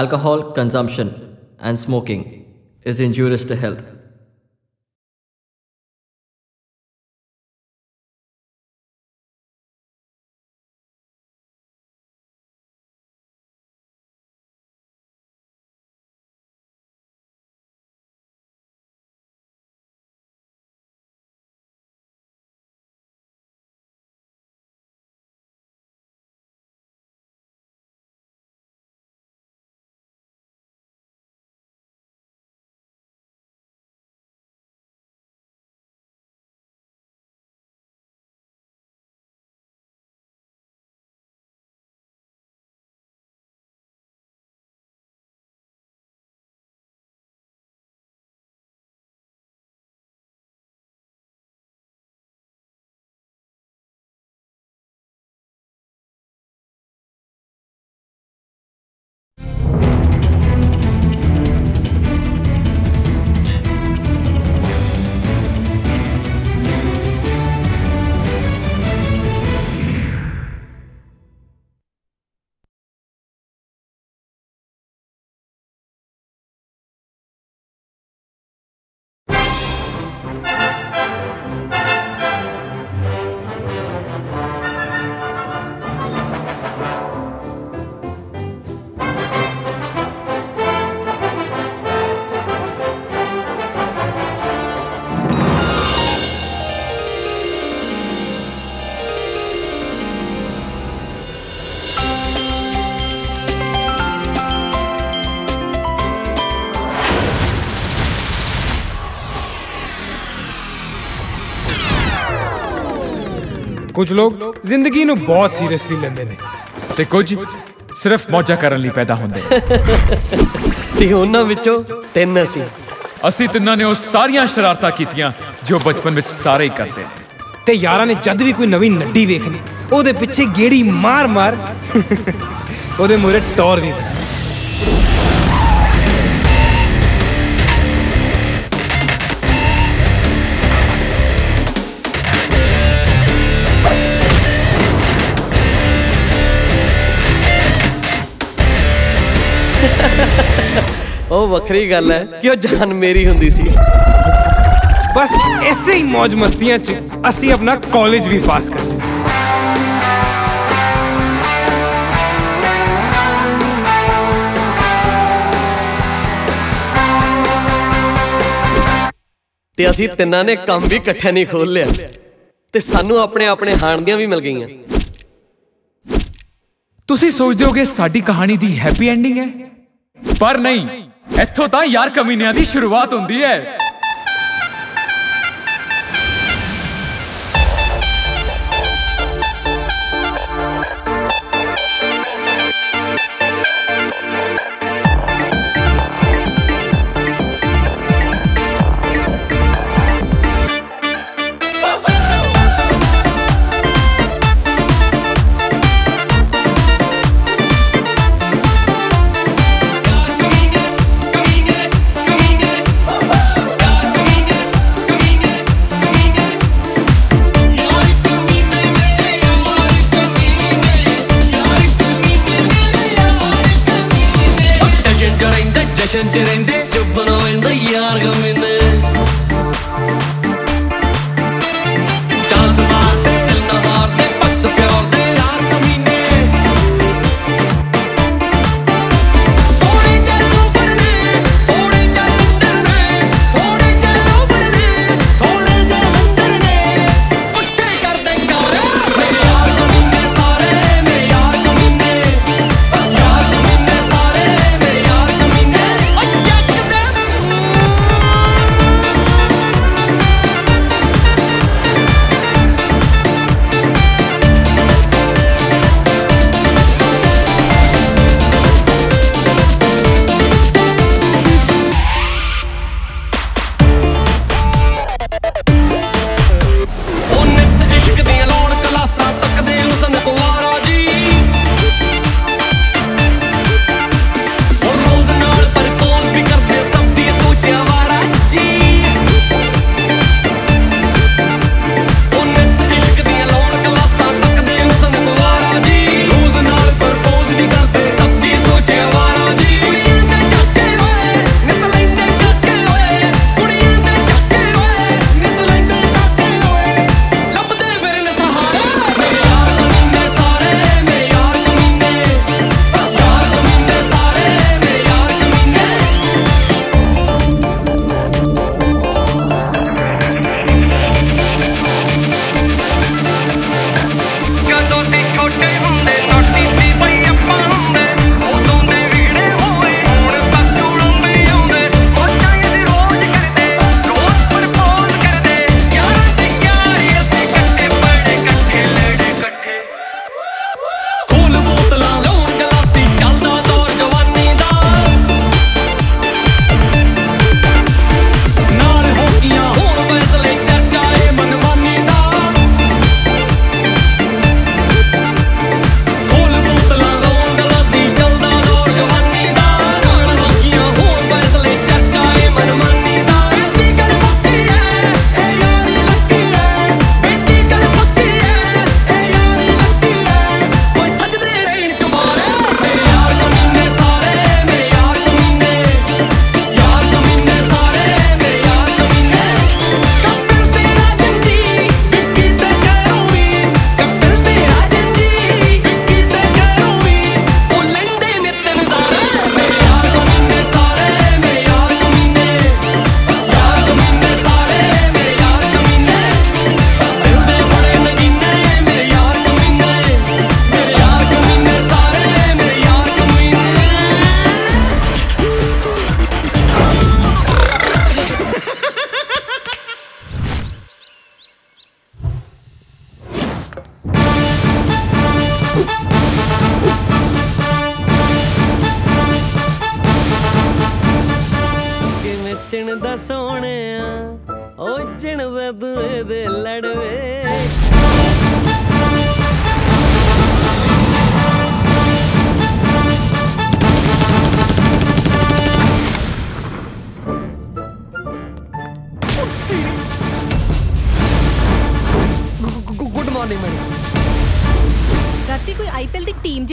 Alcohol consumption and smoking is injurious to health. कुछ लोग जिंदगी ਨੂੰ बहुत सीरियसली ਲੈਂਦੇ ਨੇ ਤੇ कुछ सिर्फ मौजा ਕਰਨ ਲਈ पैदा ਹੁੰਦੇ ਤੇ ਉਹਨਾਂ ਵਿੱਚੋਂ ਤਿੰਨ ਅਸੀਂ ਤਿੰਨਾਂ ਨੇ ਉਹ ਸਾਰੀਆਂ ਸ਼ਰਾਰਤਾਂ ਕੀਤੀਆਂ जो बचपन ਵਿੱਚ ਸਾਰੇ ਹੀ ਕਰਦੇ ਨੇ ਤੇ ਯਾਰਾਂ ने ਜਦ भी कोई नवी नड्डी ਵੇਖਣੀ ਉਹਦੇ ਪਿੱਛੇ गेड़ी मार मार ਉਹਦੇ ਮੂਹਰੇ ਟੌਰ ਵੀ ਉਹ ਵੱਖਰੀ ਗੱਲ ਹੈ ਕਿ ਉਹ ਜਾਨ ਮੇਰੀ ਹੁੰਦੀ ਸੀ ਬਸ ਐਸੇ ਹੀ ਮौज ਮਸਤੀਆਂ ਚ ਅਸੀਂ ਆਪਣਾ ਕਾਲਜ ਵੀ ਪਾਸ ਕਰ ਲਿਆ ਤੇ ਅਸੀਂ ਤਿੰਨਾਂ ਨੇ ਕੰਮ ਵੀ ਇਕੱਠੇ ਨਹੀਂ ਖੋਲ ਲਿਆ ਤੇ ਸਾਨੂੰ ਆਪਣੇ ਆਪਣੇ ਹਾਣਦੀਆਂ ਵੀ ਮਿਲ ਗਈਆਂ ਤੁਸੀਂ ਸੋਚਦੇ ਹੋਗੇ ਸਾਡੀ ਕਹਾਣੀ ਦੀ ਹੈਪੀ ਐਂਡਿੰਗ ਹੈ ਪਰ ਨਹੀਂ ਇੱਥੋਂ ਤਾਂ ਯਾਰ ਕਮੀਨਿਆਂ ਦੀ ਸ਼ੁਰੂਆਤ ਹੁੰਦੀ ਹੈ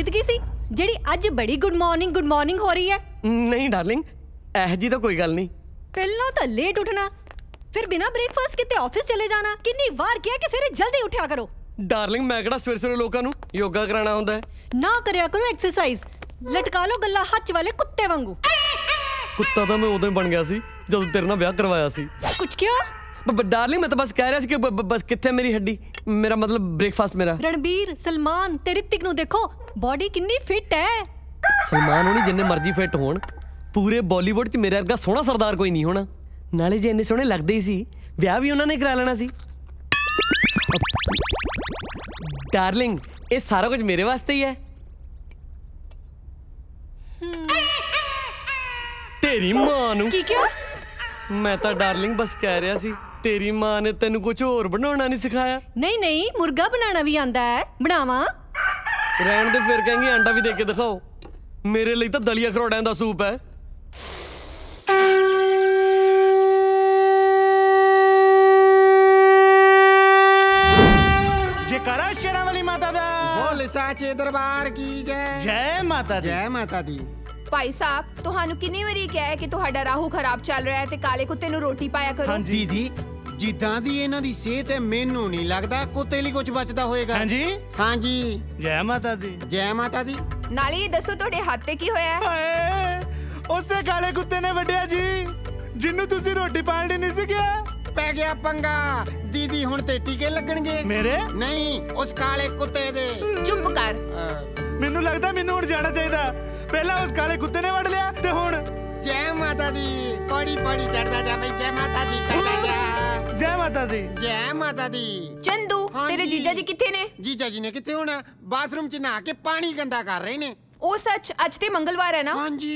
जिंदगी सी जिहड़ी अज बड़ी गुड मॉर्निंग हो रही है। नहीं डार्लिंग, एह जी तो कोई गल नहीं। पहला तो लेट उठना, फिर बिना ब्रेकफास्ट किते ऑफिस चले जाना, कितनी वार किया कि फिर जल्दी उठा करो। डार्लिंग मैं किहड़ा सवेरे-सवेरे लोकां नूं योगा कराना हुंदा है। ना करया करो एक्सरसाइज, लटका लो गल्ला हच वाले कुत्ते वांगू। कुत्ता तो मैं उदों बन गया सी जदों तेरे नाल विआह करवाया सी। कुछ क्या डार्लिंग, मैं तो बस कह रहा सी कि बस कित्थे मेरी हड्डी, मेरा मतलब ब्रेकफास्ट मेरा। रणबीर, सलमान ते ऋतिक नूं देखो, बॉडी कितनी फिट है। सलमान होनी जिन्ने मर्जी फिट होण, पूरे बॉलीवुड 'च मेरे वर्गा सोहना सरदार कोई नहीं होना। नाले जे इन्ने सोहने लगदे ही सी, विआह भी उन्हां ने करा लेना सी। डार्लिंग ये सारा कुछ मेरे वास्ते ही है। तेरी मां नूं की क्या? मैं तो डार्लिंग बस कह रहा सी, तेरी मां ने तेन कुछ और बनाना नहीं सिखाया। नहीं नहीं, मुर्गा बनाना भी आंदा है, बनावा। रहन दे, फिर कहेंगे अंडा भी देके दिखाओ। मेरे लिए तो दलिया खरोड़ियां दा सूप है। साचे दरबार की जय। जय माता दी। जय माता दी। भाई साहब तुहानू कितनी वारी कहा है कि तुहाडा राहू खराब चल रहा है ते काले कुत्ते नू रोटी पाया करो। हां दीदी, जिदा दी इना दी सेहत है मेनू नहीं लगदा कुत्ते लिए कुछ बचदा होएगा। हां जी, हां जी। जय माता दी। जय माता दी। नाले दसो तोडे हाथ ते की होया है? हाय, उसे काले कुत्ते ने वड्या जी जिन्नू तुसी रोटी पाणी नहीं सी गया। पै गया पंगा दीदी, हुण ते टीके लगणगे मेरे। नहीं उस काले कुत्ते दे। चुप कर। मेनू लगदा मेनू हुण जाना चाहिदा। पहला उस काले कुत्ते ने वड़ लिया ते हुण। जय माता दी। पौड़ी पौड़ी चढ़दा जा भाई। जय माता दी चढ़दा जा। जय माता दी। जय माता दी। चंदू तेरे जीजा जी किथे ने? जीजा जी ने किथे होना, बाथरूम च नहा के पानी गंदा कर रहे ने। ओ सच, अज ते मंगलवार है ना। हां जी।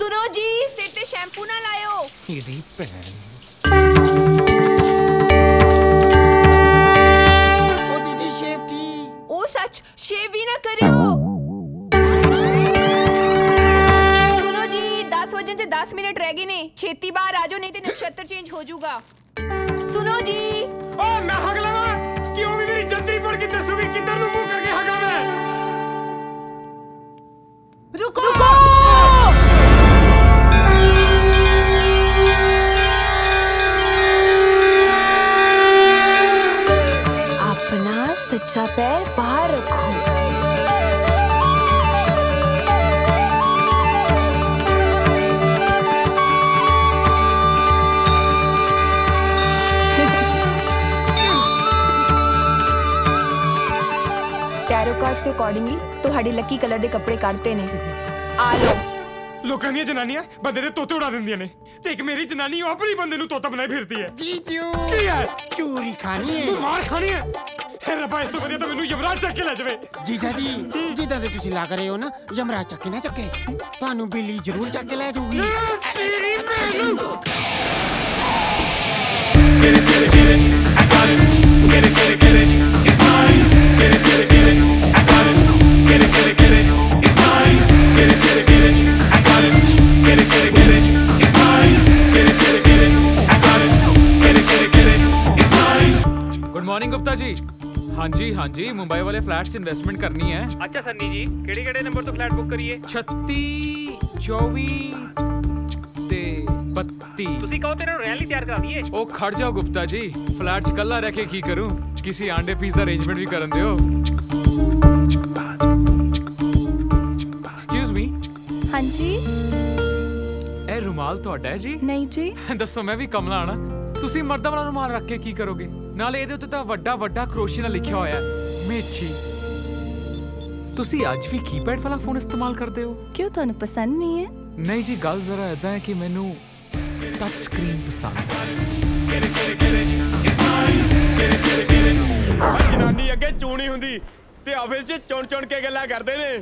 सुनो जी, सिर ते शैम्पू ना लायो। तेरी भैन शेव भी ना करियो। सुनो जी, 10 बजे 10 मिनट रह गए ने, छेती बार आजो नहीं ते नक्षत्र चेंज हो जाऊगा। सुनो जी, ओ मैं हगलावा कि ओ भी मेरी जंतरी पड़ के दसुवी किधर नु मुंह करके हगावे। रुको रुको, अपना सच्चा पैर बाहर रखो। के अकॉर्डिंगली तुहाडे लकी कलर दे कपड़े काटते ने। आ लो। लोकां दी जनानियां बंदे दे तोते उड़ा दिंदियां ने ते एक मेरी जनानी अपने बंदे नु तोता बनाई फिरदी है। जीजू की यार चूरी खानी है, मार खानी है। हे रब्बा, इस तो बदिया तो मेनू यमराज चक्के ले जावे। जीजा जी, जिदा दे तुसी ला करे हो ना, यमराज चक्के ना चक्के, तानू बिल्ली जरूर चक्के ले जाऊगी। तेरी बहन get it get it get it, I got it, get it get it get it, it's mine, get it get it get it, get it, get it, get it, it's mine. Get it, get it, get it, I got it. Get it, get it, get it, it's mine. Get it, get it, get it, I got it. Get it, get it, get it, it's mine. Good morning Gupta ji. हाँ जी हाँ जी, मुंबई वाले flats investment करनी है। अच्छा सन्नी जी, केड़े केड़े number तो flat book करिए? 36, 24 ते 32। तुसी कहो तेरे रैली तैयार करा दिए। ओ खड़ जाओ गुप्ता जी, फ्लैट कल्ला रह के की करूं, किसी आंडे पीस का अरेंजमेंट भी करन दियो। हाँ जी। ए रुमाल तोड़ा है जी? नहीं जी। दसो मैं भी कमला आना, तुसी मर्दा वाला रुमाल रख के की करोगे? नाले इहदे उत्ते तां वड्डा वड्डा क्रोशे नाल लिखिया होया है मेची। तुसी अज भी कीपैड वाला फोन इस्तेमाल करदे हो? क्यों, तुहानू पसंद नहीं है? नहीं जी, गल जरा ऐदा है कि मैनू टच स्क्रीन पसंद है। जनानी अगे चूणी हुंदी ते ऑफिस च चुन चुन के गल्लां करदे ने।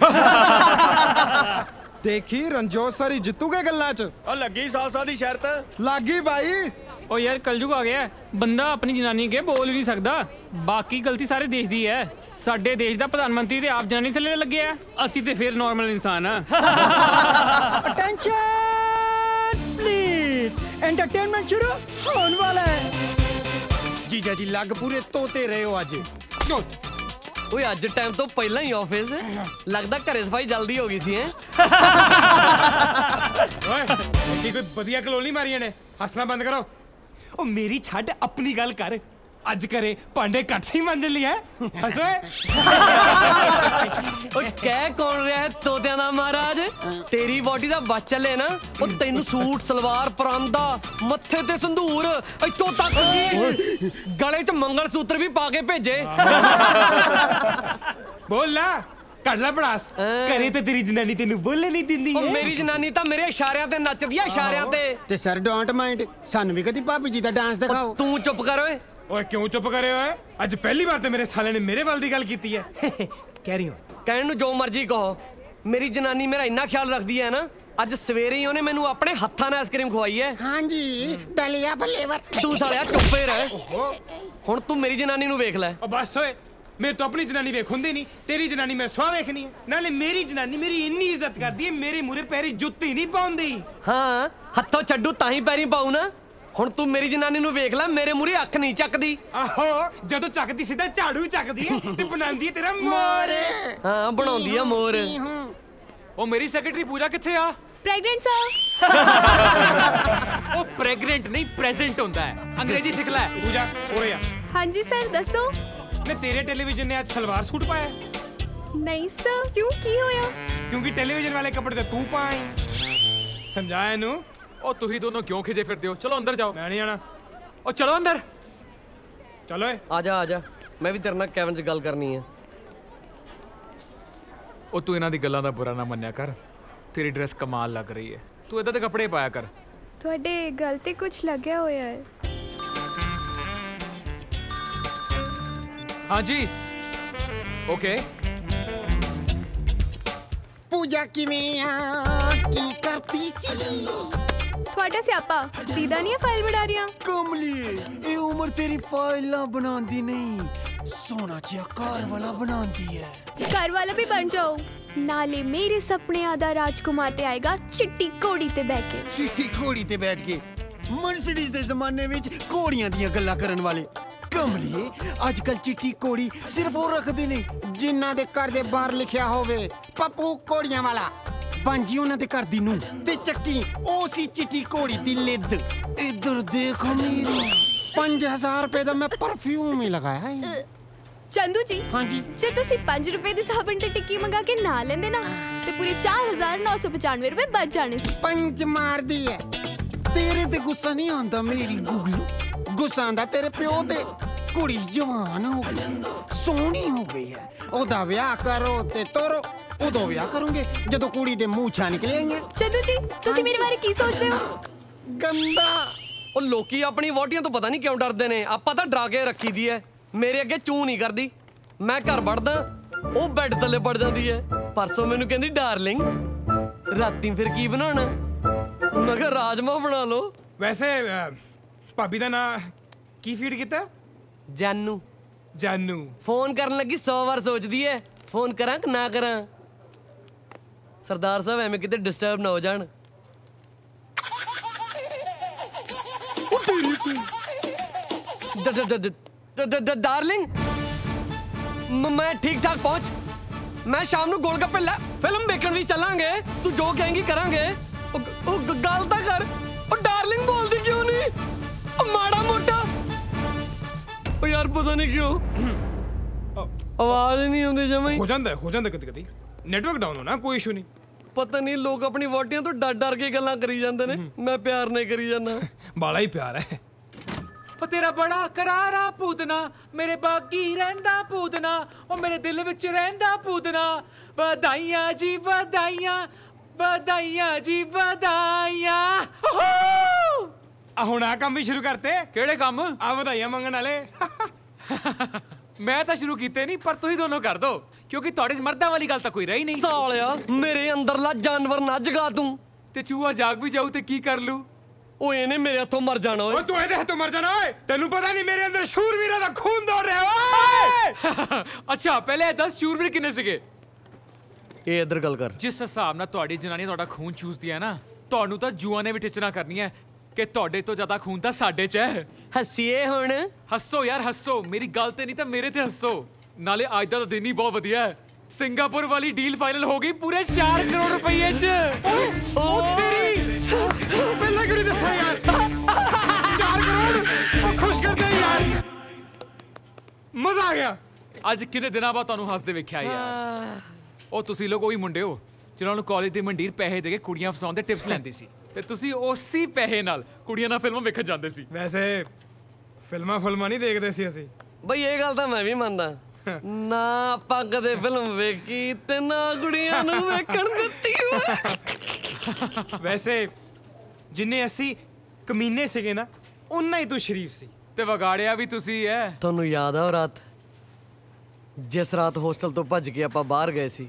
देखी रंजोत सारी जितू के गल्ला च लगी, सासा दी शर्त लागी भाई। ओ यार कलयुग आ गया, बंदा अपनी जनानी के बोल नहीं सकदा। बाकी गलती सारे देश दी है, साडे देश दा प्रधानमंत्री ते आप जनानी थल्ले लगे है, असी ते फिर नॉर्मल इंसान है। अटेंशन प्लीज, एंटरटेनमेंट शुरू होने वाला है। जीजा जी लग पूरे तोते रहे हो आज। ਓਏ ਅੱਜ ਟਾਈਮ ਤੋਂ ਪਹਿਲਾਂ ਹੀ ਆਫਿਸ ਲੱਗਦਾ ਘਰੇ ਸਫਾਈ ਜਲਦੀ ਹੋ ਗਈ ਸੀ ਹੈ ਓਏ ਕੀ ਕੋਈ ਵਧੀਆ ਕਲੋਲੀ ਮਾਰੀਆਂ ਨੇ ਹੱਸਣਾ ਬੰਦ ਕਰੋ ਉਹ ਮੇਰੀ ਛੱਡ ਆਪਣੀ ਗੱਲ ਕਰ ਅੱਜ ਘਰੇ ਭਾਂਡੇ ਘੱਟ ਹੀ ਮੰਜਣ ਲਈ ਹੈ ਹੱਸ ਓਏ ਓਏ ਕਹਿ ਕੌਣ ਰਿਹਾ ਹੈ ਤੋਤਿਆਂ ਦਾ ਮਹਾਰਾਜ ਤੇਰੀ ਬੋਡੀ ਦਾ ਬੱਚਾ ਲੈ ਨਾ ਉਹ ਤੈਨੂੰ ਸੂਟ ਸਲਵਾਰ ਪਰਾਂਦਾ ਮੱਥੇ ਤੇ ਸੰਧੂਰ ਇੱਥੋਂ ਤੱਕ ਜੀ ਗਲੇ 'ਚ ਮੰਗਲ ਸੂਤਰ ਵੀ ਪਾ ਕੇ ਭੇਜੇ ਬੋਲ ਲਾ ਕੱਢ ਲੈ ਪੜਾਸ ਘਰੇ ਤੇ ਤੇਰੀ ਜਨਾਨੀ ਤੈਨੂੰ ਬੋਲੇ ਨਹੀਂ ਦਿੰਦੀ ਓ ਮੇਰੀ ਜਨਾਨੀ ਤਾਂ ਮੇਰੇ ਇਸ਼ਾਰਿਆਂ ਤੇ ਨੱਚਦੀ ਆ ਇਸ਼ਾਰਿਆਂ ਤੇ ਤੇ ਸਰ ਡੋਂਟ ਮਾਈਂਡ ਸਾਨੂੰ ਵੀ ਕਦੀ ਭਾਬੀ ਜੀ ਦਾ ਡਾਂਸ ਦਿਖਾਓ ਤੂੰ ਚੁੱਪ ਕਰ ਓਏ ओए क्यों चुप करे हो? आज पहली बार तो मेरे साले ने मेरे वाल दी गल कीती है। कह रही हूं। कहने जो मर्जी कहो मेरी जनानी मेरा इन्ना ख्याल रखती है ना आज सवेरे ही उन्हें मैनू अपने हाथों ने आइसक्रीम खवाई है हाँ जी दलिया फ्लेवर तू साला चुप ही रह हुण तू मेरी जनानी नू वेख ले बस ओए मैं तो अपनी जनानी वेखुंदी नहीं तेरी जनानी मैं सवा वेखनी है नाले मेरी जनानी मेरी इन्नी इज्जत करती है मेरे मूरे पैरी जुत्ती नहीं पाउंदी हां हत्थों छड्डू ताही पैरी पाऊ ना ਹੁਣ ਤੂੰ ਮੇਰੀ ਜਨਾਨੀ ਨੂੰ ਵੇਖ ਲੈ ਮੇਰੇ ਮੂਰੇ ਅੱਖ ਨਹੀਂ ਚੱਕਦੀ ਆਹੋ ਜਦੋਂ ਚੱਕਦੀ ਸਿੱਧਾ ਝਾੜੂ ਚੱਕਦੀ ਐ ਤੇ ਬਣਾਉਂਦੀ ਤੇਰਾ ਮੋਰ ਹਾਂ ਬਣਾਉਂਦੀ ਆ ਮੋਰ ਉਹ ਮੇਰੀ ਸੈਕਟਰੀ ਪੂਜਾ ਕਿੱਥੇ ਆ ਪ੍ਰੈਗਨੈਂਟ ਸਰ ਉਹ ਪ੍ਰੈਗਨੈਂਟ ਨਹੀਂ ਪ੍ਰੈਜ਼ੈਂਟ ਹੁੰਦਾ ਹੈ ਅੰਗਰੇਜ਼ੀ ਸਿੱਖ ਲੈ ਪੂਜਾ ਓਏ ਆ ਹਾਂਜੀ ਸਰ ਦੱਸੋ ਮੈਂ ਤੇਰੇ ਟੈਲੀਵਿਜ਼ਨ ਨੇ ਅੱਜ ਸਲਵਾਰ ਸੂਟ ਪਾਇਆ ਨਹੀਂ ਸਰ ਕਿਉਂ ਕੀ ਹੋਇਆ ਕਿਉਂਕਿ ਟੈਲੀਵਿਜ਼ਨ ਵਾਲੇ ਕੱਪੜੇ ਤੇ ਤੂੰ ਪਾਈ ਸਮਝਾਇਆ ਨੂੰ ओ तू ही दोनों क्यों खिजे फिरते हो चलो अंदर जाओ मैं नहीं आना ओ चलो अंदर चलो आजा मैं भी तेरे नाल केविन से गल करनी है ओ तू इना दी गल्लां दा बुरा ना मन्निया कर तेरी ड्रेस कमाल लग रही है तू इदां दे कपड़े पाया कर तुहाडे गल ते कुछ लग्या होया है हां जी ओके पूजा किवें आ की करती सी ਤੁਹਾਡਾ ਸਿਆਪਾ ਦੀਦਾ ਨਹੀਂ ਫਾਈਲ ਬਣਾ ਰਿਆ ਕਮਲੀ ਇਹ ਉਮਰ ਤੇਰੀ ਫਾਈਲਾਂ ਬਣਾਉਂਦੀ ਨਹੀਂ ਸੋਨਾ ਜਿਹਾ ਘਰ ਵਾਲਾ ਬਣਾਉਂਦੀ ਹੈ ਘਰ ਵਾਲਾ ਵੀ ਬਣ ਜਾਓ ਨਾਲੇ ਮੇਰੇ ਸੁਪਨਿਆਂ ਦਾ ਰਾਜਕੁਮਾਰ ਤੇ ਆਏਗਾ ਚਿੱਟੀ ਘੋੜੀ ਤੇ ਬਹਿ ਕੇ ਚਿੱਟੀ ਘੋੜੀ ਤੇ ਬੈਠ ਕੇ ਮਰਸੀਡੀਜ਼ ਦੇ ਜ਼ਮਾਨੇ ਵਿੱਚ ਘੋੜੀਆਂ ਦੀਆਂ ਗੱਲਾਂ ਕਰਨ ਵਾਲੇ ਕਮਲੀ ਅੱਜ ਕੱਲ ਚਿੱਟੀ ਘੋੜੀ ਸਿਰਫ ਉਹ ਰੱਖਦੇ ਨੇ ਜਿਨ੍ਹਾਂ ਦੇ ਘਰ ਦੇ ਬਾਹਰ ਲਿਖਿਆ ਹੋਵੇ ਪੱਪੂ ਘੋੜੀਆਂ ਵਾਲਾ बांजी उन्हें कर दी नू ते चक्की ओसी चिट्टी कोड़ी दी लिद इधर देख मेरी 5000 रुपए दा मैं परफ्यूम ही लगाया है चंदू जी हाँ जी जे तुसी 5 रुपए दी साबन ते टिक्की मंगा के ना लेंदे ना ते पूरे 4995 रुपए बच जाने सी पंज मार दी है तेरे ते गुस्सा नहीं आंदा मेरी गुगलू गुस्सा आंदा तेरे प्यो ते कुड़ी जवान हो गई सोहनी हो गई है ओदा विआह करो ते तोरो ਉਦੋਂ ਵਿਆਹ ਕਰੂੰਗੇ ਜਦੋਂ ਕੁੜੀ ਦੇ ਮੂੰਹ ਛਾਂ ਨਿਕਲੇ ਆਈਆਂ ਚੰਦੂ ਜੀ ਤੁਸੀਂ ਮੇਰੇ ਬਾਰੇ ਕੀ ਸੋਚਦੇ ਹੋ ਗੰਦਾ ਉਹ ਲੋਕੀ ਆਪਣੀ ਵੋਟੀਆਂ ਤੋਂ ਪਤਾ ਨਹੀਂ ਕਿਉਂ ਡਰਦੇ ਨੇ ਆਪਾਂ ਤਾਂ ਡਰਾ ਕੇ ਰੱਖੀ ਦੀ ਐ ਮੇਰੇ ਅੱਗੇ ਚੂ ਨਹੀਂ ਕਰਦੀ ਮੈਂ ਘਰ ਵੜਦਾ ਉਹ ਬੈੱਡ ਥੱਲੇ ਵੜ ਜਾਂਦੀ ਐ ਪਰਸੋਂ ਮੈਨੂੰ ਕਹਿੰਦੀ ਡਾਰਲਿੰਗ ਰਾਤੀ ਫਿਰ ਕੀ ਬਣਾਉਣਾ ਮੈਂ ਕਿਹਾ ਰਾਜਮਾ ਬਣਾ ਲਓ ਵੈਸੇ ਭਾਬੀ ਦਾ ਨਾਂ ਕੀ ਫੀਡ ਕੀਤਾ ਜਾਨੂ ਜਾਨੂ ਫੋਨ ਕਰਨ ਲੱਗੀ 100 ਵਾਰ ਸੋਚਦੀ ਐ ਫੋਨ ਕਰਾਂ ਕਿ ਨਾ ਕਰਾਂ सरदार साहब एवें किते डिस्टर्ब ना हो जान डार्लिंग मैं ठीक ठाक पहुंच मैं शाम नू गोलगप्पे ला फिल्म देखण वी चलांगे तू जो कहेंगी करांगे गल तां कर ओ डार्लिंग बोलदी क्यों नहीं ओ माड़ा मोटा ओ यार पता नहीं क्यों आवाज नहीं आउंदी जमा हो जांदा कदी नेटवर्क डाउन होना कोई इशू नहीं पता नहीं लोग अपनी वाटियां तो डर के गल्लां करी जांदे ने मैं प्यार नहीं करी जाना बाला ही प्यार है ओ तेरा बड़ा करारा पूतना मेरे बाकी रहंदा पूतना ओ मेरे दिल विच रहंदा पूतना बधाइयां जी बधाइयां बधाइयां जी बधाइयां आ हुण आ काम भी शुरू करते केड़े काम आ बधाइयां मंगण वाले मैं तो शुरू कीते नहीं पर तुसीं दोनों कर दो क्योंकि थोड़े मर्दा वाली गल तो कोई रही नहीं सालिया मेरे अंदरला जानवर ना जगा दूं ते चूहा जाग भी जाऊ ते की कर लूं ओ इहने मेरे हथों मर जाना ओए तू इहदे हथों मर जाना ओए तैनू पता नहीं मेरे अंदर शूरवीरा दा खून दौड़ रहा है ओए अच्छा पहले दस शूरवीर किन्ने सीगे ए इधर गल कर जिस हिसाब नाल तुहाडी जनानी तुहाडा खून चूसदी है ना तुहानू तां जूआ ने भी ठिचना करनी है कि तुहाडे तो ज्यादा खून तां साडे च है हसीए हुण हसो यार हसो मेरी गल ते नहीं तां मेरे ते हसो नाले आज दा दिन ही बहुत वधिया है। सिंगापुर वाली डील फाइनल हो गई पूरे 4 करोड़ रुपये च। ओ तेरी पहला क्यों नहीं दसा यार? 4 करोड़ वो खुश कर दे यार। मजा आ गया। आज कितने दिनों बाद तुहानू हंसदे वेख्या यार। ओ तुसी लोग ओही मुंडे हो जिन्हां नू कॉलेज दी मंडीर पैसे दे के कुड़ियां फसाउण दे टिप्स लैंदी सी ते तुसी उसी पैसे नाल कुड़ियां नाल फिल्मां वेखण जांदे सी। वैसे फिल्मां फुल्मां नहीं देखदे सी असीं। ਬਈ ਇਹ ਗੱਲ ਤਾਂ ਮੈਂ ਵੀ ਮੰਨਦਾ ਨਾ, ਆਪਾਂ ਕਦੇ ਫਿਲਮ ਵੇਖੀ ਤੇ ਨਾ ਕੁੜੀਆਂ ਨੂੰ ਵੇਖਣ ਦਿੱਤੀ। ਵੈਸੇ ਜਿੰਨੇ ਅਸੀਂ ਕਮੀਨੇ ਸੀਗੇ ਨਾ ਉਨਾ ਹੀ ਤੂੰ ਸ਼ਰੀਫ ਸੀ ਤੇ ਵਿਗਾੜਿਆ ਵੀ ਤੁਸੀਂ ਐ। ਤੁਹਾਨੂੰ ਯਾਦ ਆ ਉਹ ਰਾਤ ਜਿਸ ਰਾਤ ਹੋਸਟਲ ਤੋਂ ਭੱਜ ਕੇ ਆਪਾਂ ਬਾਹਰ ਗਏ ਸੀ?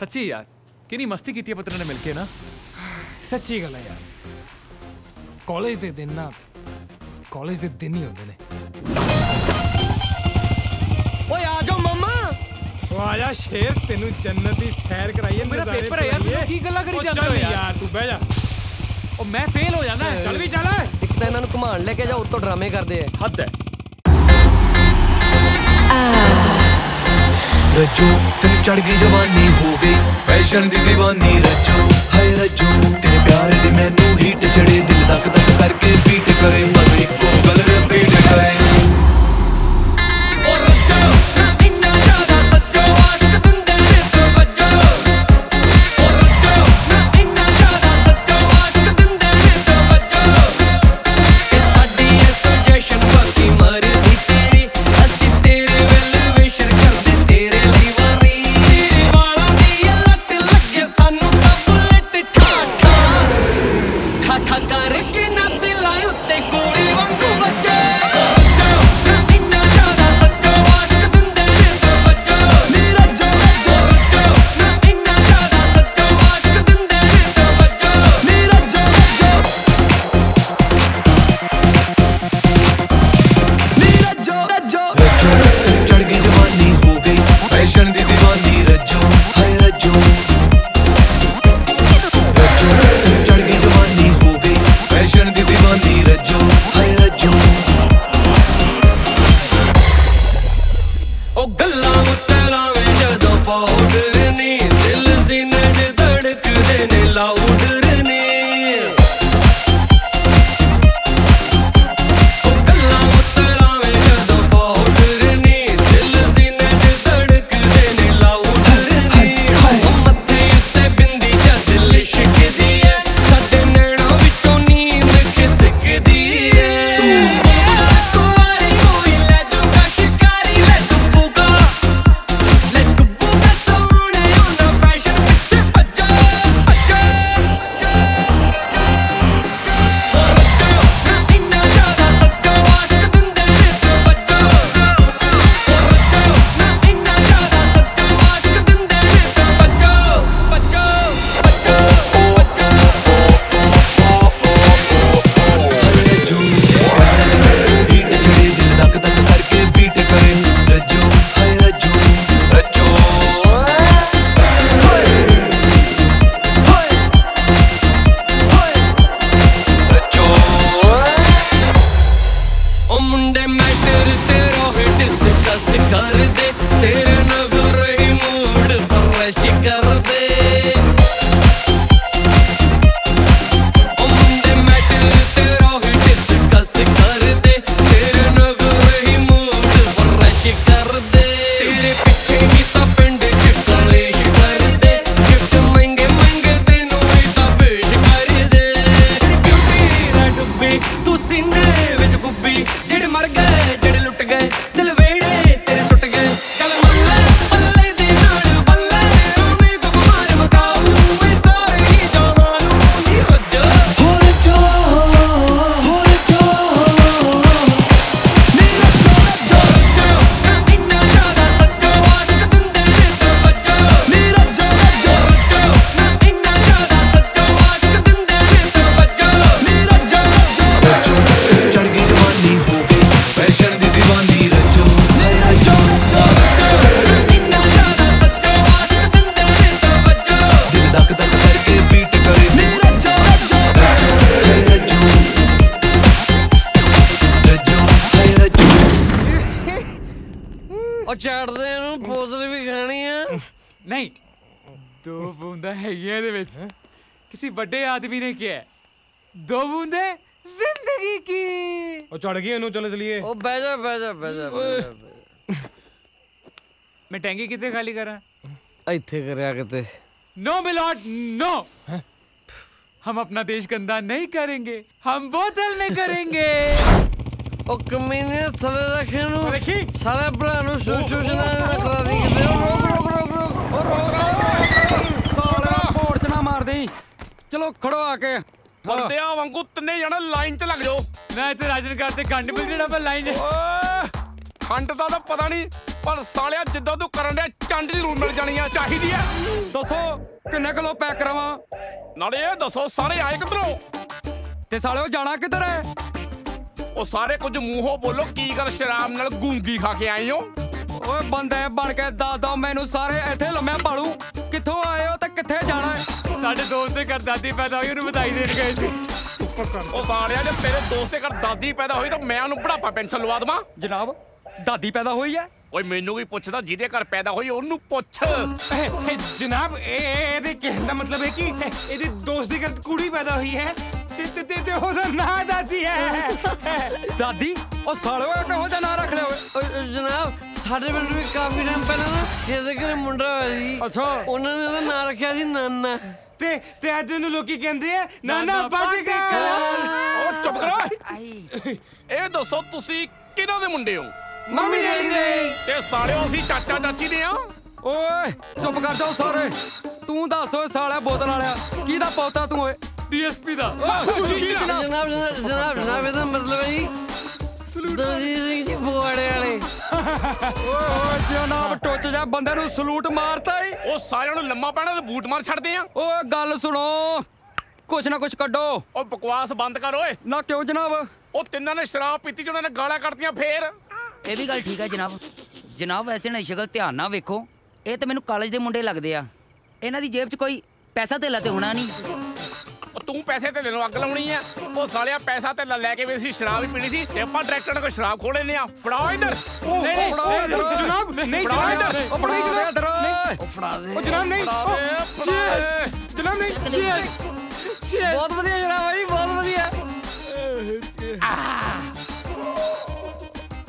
ਸੱਚੀ ਯਾਰ ਕਿੰਨੀ ਮਸਤੀ ਕੀਤੀ ਪੁੱਤਰ ਨੇ ਮਿਲ ਕੇ ਨਾ। ਸੱਚੀ ਗੱਲ ਆ ਯਾਰ, ਕਾਲਜ ਦੇ ਦਿਨ ਨਾ ਕਾਲਜ ਦੇ ਦਿਨ ਹੀ ਹੁੰਦੇ ਨੇ। ਓਏ ਆ ਜਾ ਮਮਾ, ਓ ਆ ਜਾ ਸ਼ੇਰ, ਤੈਨੂੰ ਜੰਨਤ ਦੀ ਸੈਰ ਕਰਾਈਏ। ਮੇਰਾ ਪੇਪਰ ਹੈ ਯਾਰ, ਤੂੰ ਕੀ ਗੱਲਾਂ ਕਰੀ ਜਾਂਦਾ ਓਏ ਯਾਰ? ਤੂੰ ਬਹਿ ਜਾ। ਓ ਮੈਂ ਫੇਲ ਹੋ ਜਾਣਾ। ਚੱਲ ਵੀ ਚੱਲ। ਇੱਕ ਤਾਂ ਇਹਨਾਂ ਨੂੰ ਘੁਮਾਣ ਲੈ ਕੇ ਜਾ, ਉੱਤੋਂ ਡਰਾਮੇ ਕਰਦੇ ਐ। ਹੱਦ ਐ। ਰੱਜੂ ਤੈਨੂੰ ਚੜ ਗਈ ਜਵਾਨੀ, ਹੋ ਗਈ ਫੈਸ਼ਨ ਦੀ دیਵਾਨੀ। ਰੱਜੂ ਹਾਏ ਰੱਜੂ ਤੇਰੇ ਪਿਆਰ ਦੀ ਮੈਨੂੰ ਹੀਟ ਚੜੇ, ਦਿਲ ਤੱਕ ਤੱਕ ਕਰਕੇ ਬੀਟ ਕਰੇ, ਬਸ ਇੱਕੋ ਗੱਲ ਰਿਪੀਟ ਕਰੇ। नहीं दो बूंदा है ये किसी बड़े आदमी ने किया दो बूंदे जिंदगी की और चढ़ गई अनु चलो चलिए ओ बैजा बैजा बैजा मैं टैंकी कितने खाली करा इतने कर आगे नो मिलॉट नो हम अपना देश गंदा नहीं करेंगे हम बोतल में करेंगे ओ कमीने साले रखनु देखी साले ब्रानु सूचना करा दी रोक रोक रोक रोक साला फोड़तना मार दे चलो खड़ो आके मरते आ वंगू तने जाना लाइन च लग जाओ मैं तो राजन करते गंड बिगड़ा पर लाइन खंड दा तो पता नहीं पर सालिया जिद्दा तू करन दे चंड जरूर मिल जानी है चाहिदी है दसो किन्ने किलो पैक करावा नाले ये दसो सारे आए किधरों ते सालियो जाना किधर है ओ सारे कुछ मुंहों बोलो की कर शराब नाल गुंगी खा के आए हो ओए बंदे बन के दादा मैनू सारे इथे लम्या पालू किथों आए हो ते किथे जाना है साडे दोस्त दे घर दादी पैदा होई उन्हें बधाई देन गए सी ओ सारे जब तेरे दोस्त दे घर दादी पैदा होई तो मैं उन्हें बुढ़ापा पेंशन लवा दवा जनाब दादी पैदा होई है ओए मैनू भी पूछदा जिदे घर पैदा होई ओनू पूछ जनाब ए दे कहने दा मतलब है कि इदी दोस्त दी घर कुड़ी पैदा होई है ते ते ते हो ना दादी है दादी और सालो अपने हो जा ना रख ले जनाब साढ़े मिनट में काफी टाइम पहले ना जैसे कि मुंडा वाली अच्छा उन्होंने तो ना रखा जी नाना ते ते आज उन लोग की कहते हैं नाना पाजी का और चुप करो ए दोस्तों तुसी किन्हां दे मुंडे हो मम्मी डैडी दे ते सारे उसी चाचा चाची दे हो ओए चुप कर जाओ सारे तू दस ओए साला बोतल वाला कीदा पोता तू ओए डीएसपी दा जनाब जनाब जनाब इधर मतलब है सलूट जी बोड़े वाले ओ जनाब टोच जा बंदे नु सलूट मारता ही ओ सारे नु लम्मा पाना ते बूट मार छड़दे हैं ओ गल सुनो कुछ ना कुछ कड्डो ओ बकवास बंद कर ओए ना क्यों जनाब ओ तिन्ना ने शराब पीती जो ने गाला करतियां फेर ए भी गल ठीक है जनाब जनाब वैसे ना शक्ल ध्यान ना देखो ए ते मेनू कॉलेज दे मुंडे लगदे आ इना दी जेब च कोई पैसा तेला ते होना नहीं तू पैसे ते लेनो अग लाउणी है ओ सालिया पैसा ते लेके भी सी शराब ही पीनी थी ते अपन डायरेक्टर को शराब खोले ने आ फड़ाओ इधर ओ फड़ाओ इधर जनाब नहीं फड़ाओ इधर ओ फड़ाओ इधर ओ फड़ा दे ओ जनाब नहीं जनाब नहीं बहुत बढ़िया जनाब भाई बहुत बढ़िया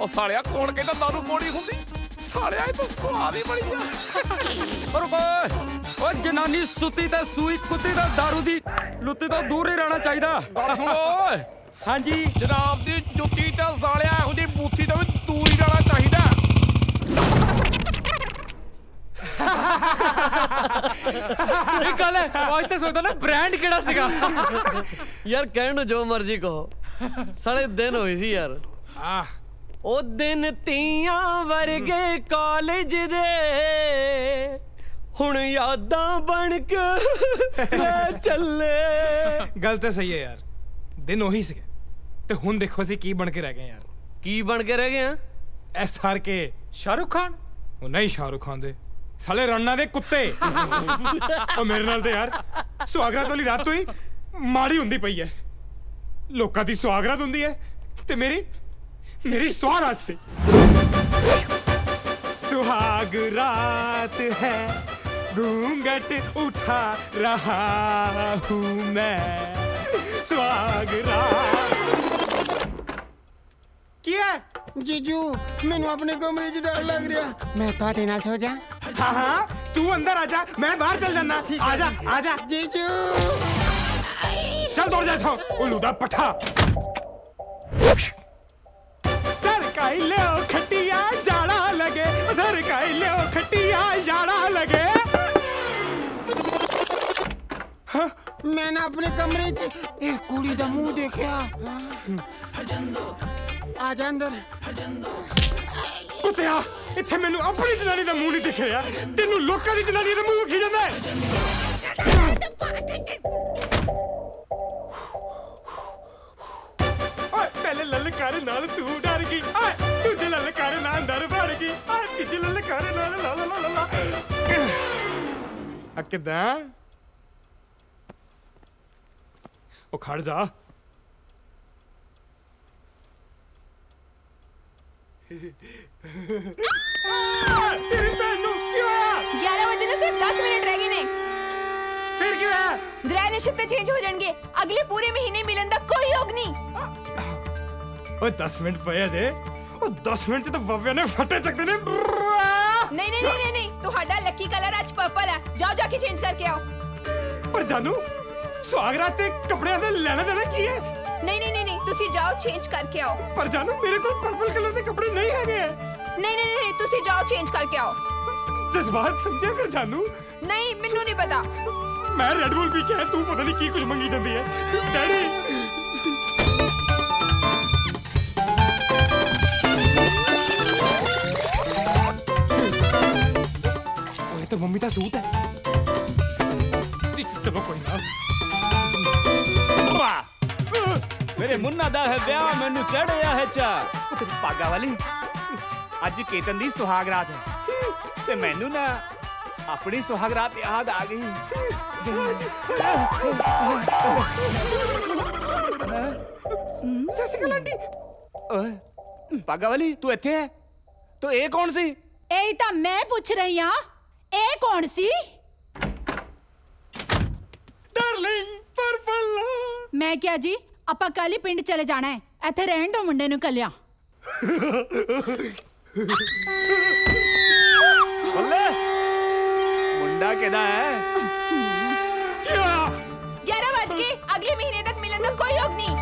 ओ सालिया कौन कहता दारू कोड़ी हुंदी सालिया ये तो स्वाद ही बढ़िया और बॉय ओ जनानी सुती ते सूई कुत्ती ते दारू दी लुत्ती तो दूर ही रहना चाहिदा गल सुनो हां जी जनाब दी जुत्ती ते सालिया खुदी बूथी तो भी दूर ही रहना चाहिदा ये गल है आज तक सोचदा ना ब्रांड केड़ा सीगा यार कहनो जो मर्जी कहो साले दिन होई सी यार हां ओ दिन तियां वर्गे कॉलेज दे हुण यादां बन के चले गल तो सही है यार दिन ओही सी ते हुण देखो सी की बन के रह गए यार की बन के रह गए हैं SRK शाहरुख खान वो नहीं शाहरुख खान दे साले रन्ना दे कुत्ते और मेरे नाल ते यार सुहागरात वाली रात तो ही माड़ी हुंदी पई है लोकां दी सुहागरात हुंदी है ते मेरी मेरी सुहागरात सी सुहागरात है घूंघट उठा रहा हूँ मैं सुहागरात क्या जीजू मैंने अपने कमरे में डर लग रहा मैं थोड़े ना सो जा हाँ हाँ तू अंदर आजा मैं बाहर चल जाना आजा आजा जीजू चल दौड़ जाओ उल्लूदा पठा सरकाई ले खटिया जाड़ा लगे सरकाई ले खटिया जाड़ा लगे हाँ? मैंने अपने कमरे च एक कुड़ी दा मुंह देखा आजा अंदर कुत्तिया इत्थे मैनू अपनी जनानी दा मुंह नहीं दिख रहा तेनू लोकां दी जनानी दा मुंह दिखी जांदा है पहले ललकारे नाल तू डर गई दूजे ललकारे नाल अंदर वड़ गई तीजे ललकारे नाल ला ला ला ला किदा ओ खड़ जा तेरी बहन क्यों 11 बजे सिर्फ 10 मिनट रह गए ने। फिर क्यों है? ग्रह नक्षत्र चेंज हो जाएंगे, अगले पूरे महीने मिलन का कोई योग नहीं। ओ 10 मिनट पया दे, ओ 10 मिनट से तो भव्य ने फटे चक देने। नहीं नहीं नहीं नहीं, तुम्हारा लकी कलर आज पर्पल है, जाओ जाके चेंज करके आओ। पर जानू सुहागरात के कपड़े में लेना देना की है? नहीं नहीं नहीं, तुसी जाओ चेंज करके आओ। पर जानू मेरे को पर्पल कलर के कपड़े नहीं है। नहीं नहीं नहीं, तुसी जाओ चेंज करके आओ। जज्बात समझे कर जानू? नहीं मिन्नू नहीं पता। मैं रेडबुल पी के है, तू पता नहीं की कुछ मंगी जाती है। डैडी ओए तो मम्मी का सूट है। चलो कोई ना। मेरे मुन्ना दा है ब्याह, मैनू चढ़िया है चार। पागा वाली अज केतन दी सुहाग रात है ते मैनू ना अपनी सुहाग रात याद आ गई। ससकाल आंटी, पागा वाली तू इथे है तो ये कौन सी? यही तो मैं पूछ रही हां, ये कौन सी? Darling purple. मैं क्या जी, आपा कल ही पिंड चले जाना है, इथे रहन दो मुंडे नु कलिया। बल्ले मुंडा केदा है? 11 बज के अगले महीने तक मिलन का कोई योग नहीं।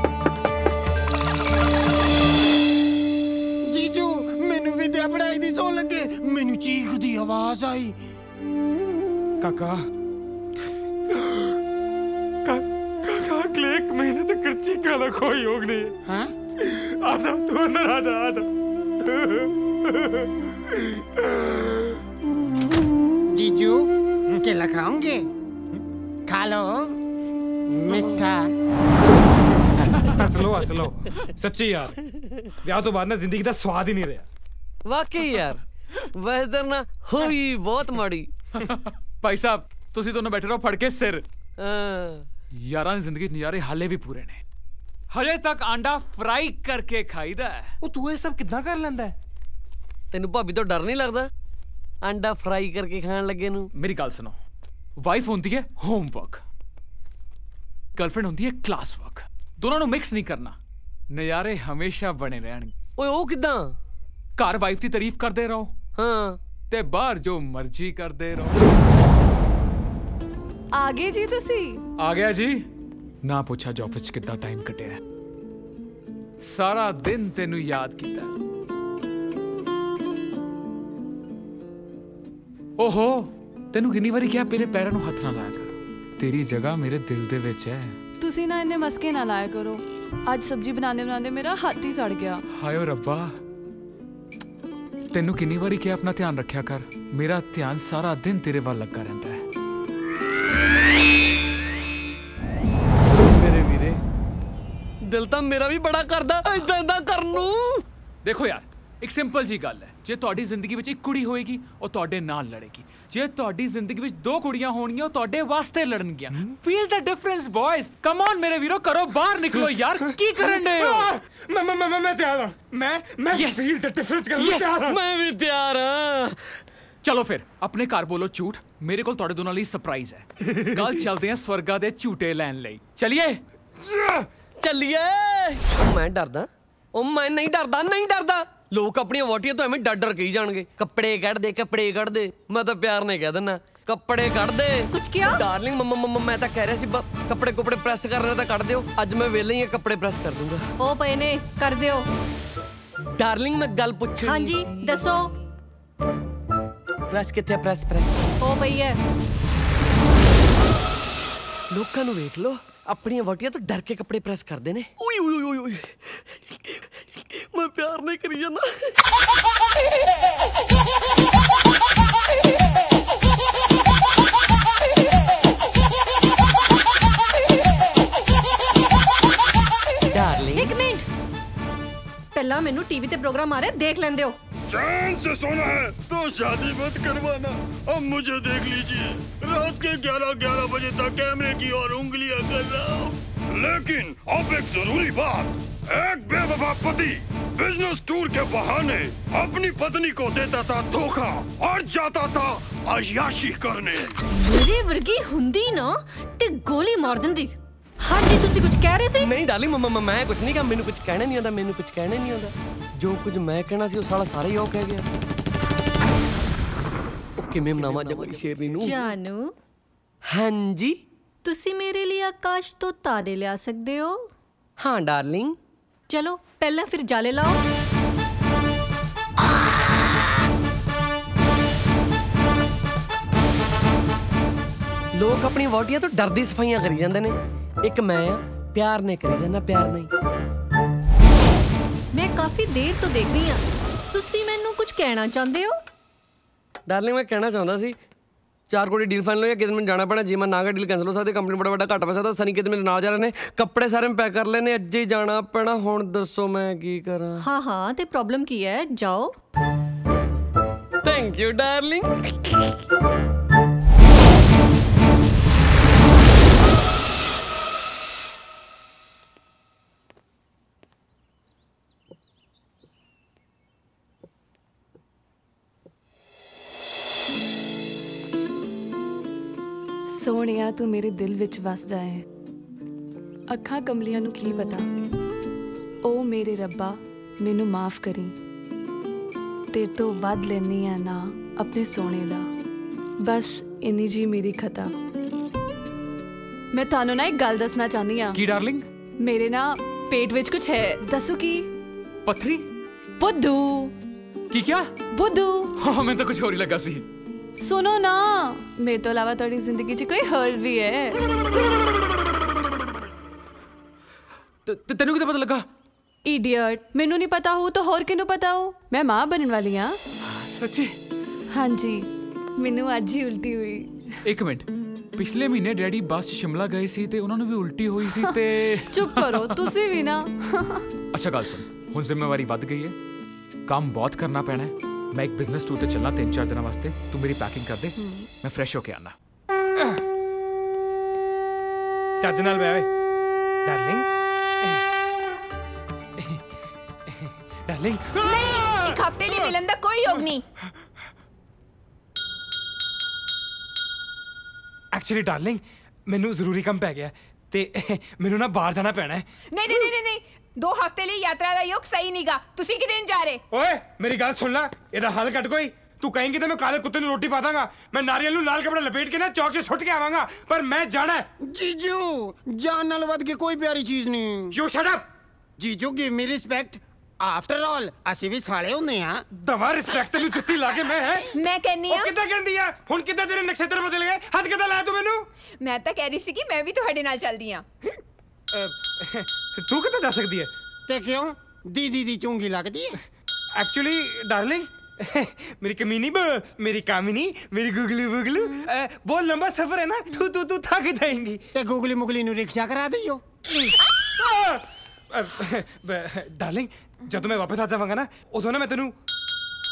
जीजू मेनू विद्या पढ़ाई दी सो लगे, मेनू चीख दी आवाज आई। काका काका अगले एक महीने तक कर्ची का कोई योग नहीं है। आजा तू अंदर आजा आजा। जीजू केला खाओगे? खा लो मीठा। हंस लो हंस लो, सच्ची यार ब्याह तो बाद ना जिंदगी का स्वाद ही नहीं रहा। वाकई यार वेदर ना हुई बहुत माड़ी। भाई साहब तुसी दोनों बैठे रहो फड़के सिर। यार जिंदगी नजारे हाले भी पूरे ने, हजे तक आंडा फ्राई करके खाईदा है। ओ तू ये सब कितना कर लेंदा है? तेनू भाभी तो डर नहीं लगदा आंडा फ्राई करके खान लगे नू? मेरी गल सुनो, वाइफ होंदी है होमवर्क, गर्लफ्रेंड होंदी है क्लास वर्क, दोनों नू मिक्स नहीं करना, नज़ारे हमेशा बने रहणगे। ओए ओ किदां? घर वाइफ दी तारीफ करदे रहो, हां ते बाहर जो मर्जी करदे रहो। आगे जी तुसी आ गया जी। ना पूछा जो ऑफिस कितना टाइम कटे है, सारा दिन तेनू याद किया। ओहो तेनू कितनी बारी क्या मेरे पैरों को हाथ ना लाया कर, तेरी जगह मेरे दिल दे विच है। तुसी ना इन्ने मस्के ना लाया करो, आज सब्जी बनाने बनाने मेरा हाथ ही सड़ गया। हाय रब्बा तेनू कितनी बारी क्या अपना ध्यान रखा कर, मेरा ध्यान सारा दिन तेरे वाल लगा रहता है। दिल तो मेरा भी बड़ा करदा इदा इदा कर लू। देखो यार एक सिंपल जी गल है, जे तुहाडी जिंदगी विच एक कुड़ी होएगी और तुहाडे नाल लड़ेगी, जे तुहाडी जिंदगी विच दो कुड़ियां होणगियां तुहाडे वास्ते लड़नगियां। Feel the difference boys, come on मेरे वीरो, करो बाहर निकलो यार, की करन दे हो? मैं तैयार हूं, मैं फील द डिफरेंस करन दे तैयार हूं। मैं भी तैयार हूं। चलो फिर अपने घर बोलो झूठ, मेरे कोल तुहाडे दोनां लई सरप्राइज है। कल चलदे हां स्वर्गा दे झूटे लैन लई, चलिए चलिए। मैं डरदा? ओ मैं नहीं डरदा नहीं डरदा, लोग अपनी वोटियां तो एवें डर डर कही जाएंगे, कपड़े कड़ दे कपड़े कड़ दे। मैं तो प्यार नहीं कह देना कपड़े कड़ दे। कुछ क्या डार्लिंग? मम्मा मम्मा मैं तो कह रहा सी कपड़े कुपड़े प्रेस करने तो कड़ दो, अज मैं वेला ही कपड़े प्रेस कर दूंगा। ओ पे ने कर दो। डार्लिंग मैं गल पूछूं? हां जी दसो। प्रेस किथे? प्रेस प्रेस ओ पई है। लोकां नूं वेख लो, अपनी वोटियां तो डर के कपड़े प्रेस कर देने। उई उई उई उई मैं प्यार नहीं करी जाना। डार्लिंग एक मिनट पहला मेनू टीवी ते प्रोग्राम आ रहे देख लेंदे हो। जान से सोना है तो शादी मत करवाना। अब मुझे देख लीजिए रात के 11-11 बजे तक कैमरे की और उंगलियां कर रहा हूँ, लेकिन अब एक जरूरी बात, एक बेवफा पति बिजनेस टूर के बहाने अपनी पत्नी को देता था धोखा और जाता था अय्याशी करने। मेरे वर्गी हुंदी ना ते गोली मार देंदी। हाँ जी तुसी कुछ कह रहे सी? नहीं डाली मम्मा, मैं कुछ नहीं कहा, मैनू कुछ कहना नहीं आता, मैनू कुछ कहना नहीं आता। जो कुछ मैं कहना सी वो साला सारा ही हो कह गया। ओके मैम, नामा जब शेरनी नू जानू। हाँ जी तुसी मेरे लिए आकाश तो तारे ले आ सकदे हो। हाँ डार्लिंग चलो पहला फिर जाले लाओ। लोग अपनी वोटियां तो डर दी सफाइयां करी जाते ने, एक मैं प्यार नहीं करी जाना, प्यार नहीं। मैं काफी देर तो देख रही हूँ, तुसी मैनू कुछ कहना चाहते हो? डार्लिंग मैं कहना चाहता सी 4 करोड़ डील फाइनल हो या कितने में जाना पड़ा जी। मैं नागा डील कैंसिल हो सकती, कंपनी बड़ा बड़ा घाटा पैसा था, सनी कितने में ना जा रहे ने, कपड़े सारे पैक कर लेने, अज ही जाना पैना, हुण दसो मैं की करा। हाँ हाँ ते प्रॉब्लम की है, जाओ। Thank you darling. सोनिया तू मेरे दिल विच वसदा है, अखां कमलियां नू की पता। ओ मेरे रब्बा मैनू माफ करी, तेरे तो वध लेनी है ना अपने सोने दा, बस इन्नी जी मेरी खता। मैं तानू ना एक गल दसना चाहनी आ। की डार्लिंग? मेरे ना पेट विच कुछ है, दसो की? पथरी? बुद्धू की क्या? बुद्धू। हाँ मैं तो कुछ और ही लगा सी। सुनो ना मेरे तो अलावा थोड़ी जिंदगी च कोई होर भी है। तेनू कितना पता लगा? इडियट मैनू नहीं पता हो तो होर किनू पता हो? मैं मां बनने वाली हाँ। सच्ची? हाँ जी मैनू अज ही उल्टी हुई। एक मिनट, पिछले महीने डैडी बस शिमला गए सी ते उन्होंने भी उल्टी हुई सी ते। चुप करो तुसी भी ना। अच्छा गल सुन, हुण जिम्मेवारी वध गई है, काम बहुत करना पैना है। मैं एक बिजनेस टूर पे चलना 3-4 दिन वास्ते, तू मेरी पैकिंग कर दे, मैं फ्रेश होके आना। चाचा नाल मैं डार्लिंग डार्लिंग नहीं, एक हफ्ते लिए मिलन दा कोई योग नहीं। एक्चुअली डार्लिंग मैनू जरूरी काम पै गया ते मैनू ना बाहर जाना पैना है। नहीं नहीं नहीं नहीं, 2 हफ्ते लिए यात्रा का योग सही नहीं गा, तुसी कि दिन जा रहे? ओए मेरी गल सुन ला, एदा हल कट कोई। तू कहेंगी तो मैं काले कुत्ते नू रोटी पा दांगा, मैं नारियल नू लाल कपड़ा लपेट के ना चौक से सुट के आवांगा, पर मैं जाना है। जीजू जान नाल वध के कोई प्यारी चीज नहीं। You shut up. जीजू give me respect, after all असि भी साले हुंदे आ। दवा रिस्पेक्ट नू जुत्ती लाके मैं है। मैं कहनी आ। ओ किदा कहंदी आ? हुन किदा तेरे नक्षत्र बदल गए? हद किदा लाया तू मैनू? मैं तां कह रही सी कि मैं भी तुहाडे नाल चलदी आ। तू कितना जा सकती है? ते क्यों? दीदी दी चुंगी लगती है। एक्चुअली डार्लिंग मेरी कमीनी मेरी कामिनी मेरी गुगली बुगलू बहुत लंबा सफर है ना, तू तू तू थक जाएंगी। ते गुगली मुगली नू रिक्शा करा दियो। डार्लिंग जब मैं वापस आ जावांगा ना उदों ना मैं तेनू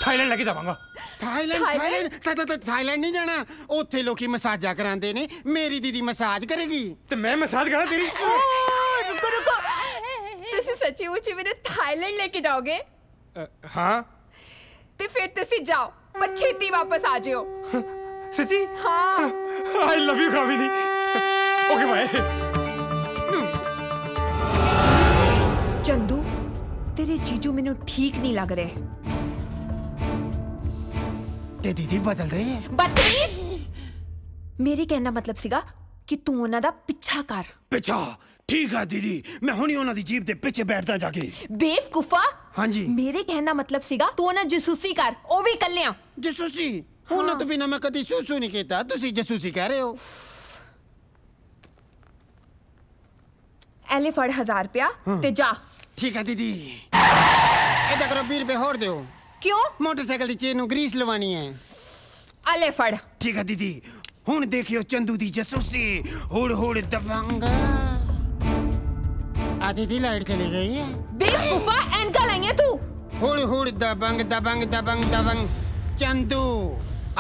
थाईलैंड लेके जावांगा। थाईलैंड? थाईलैंड थाईलैंड नहीं जाना, उत्थे लोकी मसाजा करांदे ने, मेरी दीदी मसाज करेगी ते मैं मसाज करा तेरी। तुसी सच्ची मुची मेरे थाईलैंड लेके जाओगे? हाँ। ते फिर तुसी जाओ पर छेती वापस आ जाओ। सच्ची? हाँ। I love you Kamini. Okay bye. Chandu तेरे जीजू मेनू ठीक नहीं लग रहे। ते दीदी बदल रही है। बदतमीज। मेरे कहना मतलब सीगा कि तू उन्हां दा पीछा कर। पीछा? ठीक है दीदी मैं हुणी उन्हां दी जीप दे पीछे बैठदा जाके। बेवकूफा। हां जी मेरे कहना मतलब सीगा तू उन्हां जासूसी कर, ओ भी कल्लियां। जासूसी? उन्हां तो बिना मैं कदी सूसू नहीं कीता, तुसी जासूसी कह रहे हो। एले फड़ 1000 रुपया ते जा। ठीक है दीदी। इदा करो 20 रुपए होर देओ। क्यों? मोटरसाइकिल दी चेन नू ग्रीस लवानी है। आले फड़। ठीक है दीदी। हुण देखियो चंदू दी जासूसी, हुड़ हुड़ दबंगा। आ दीदी लाइट चली गई है। बेवकूफा एनका लाइए तू। हुड़ हुड़ दबंग दबंग दबंग दबंग। चंदू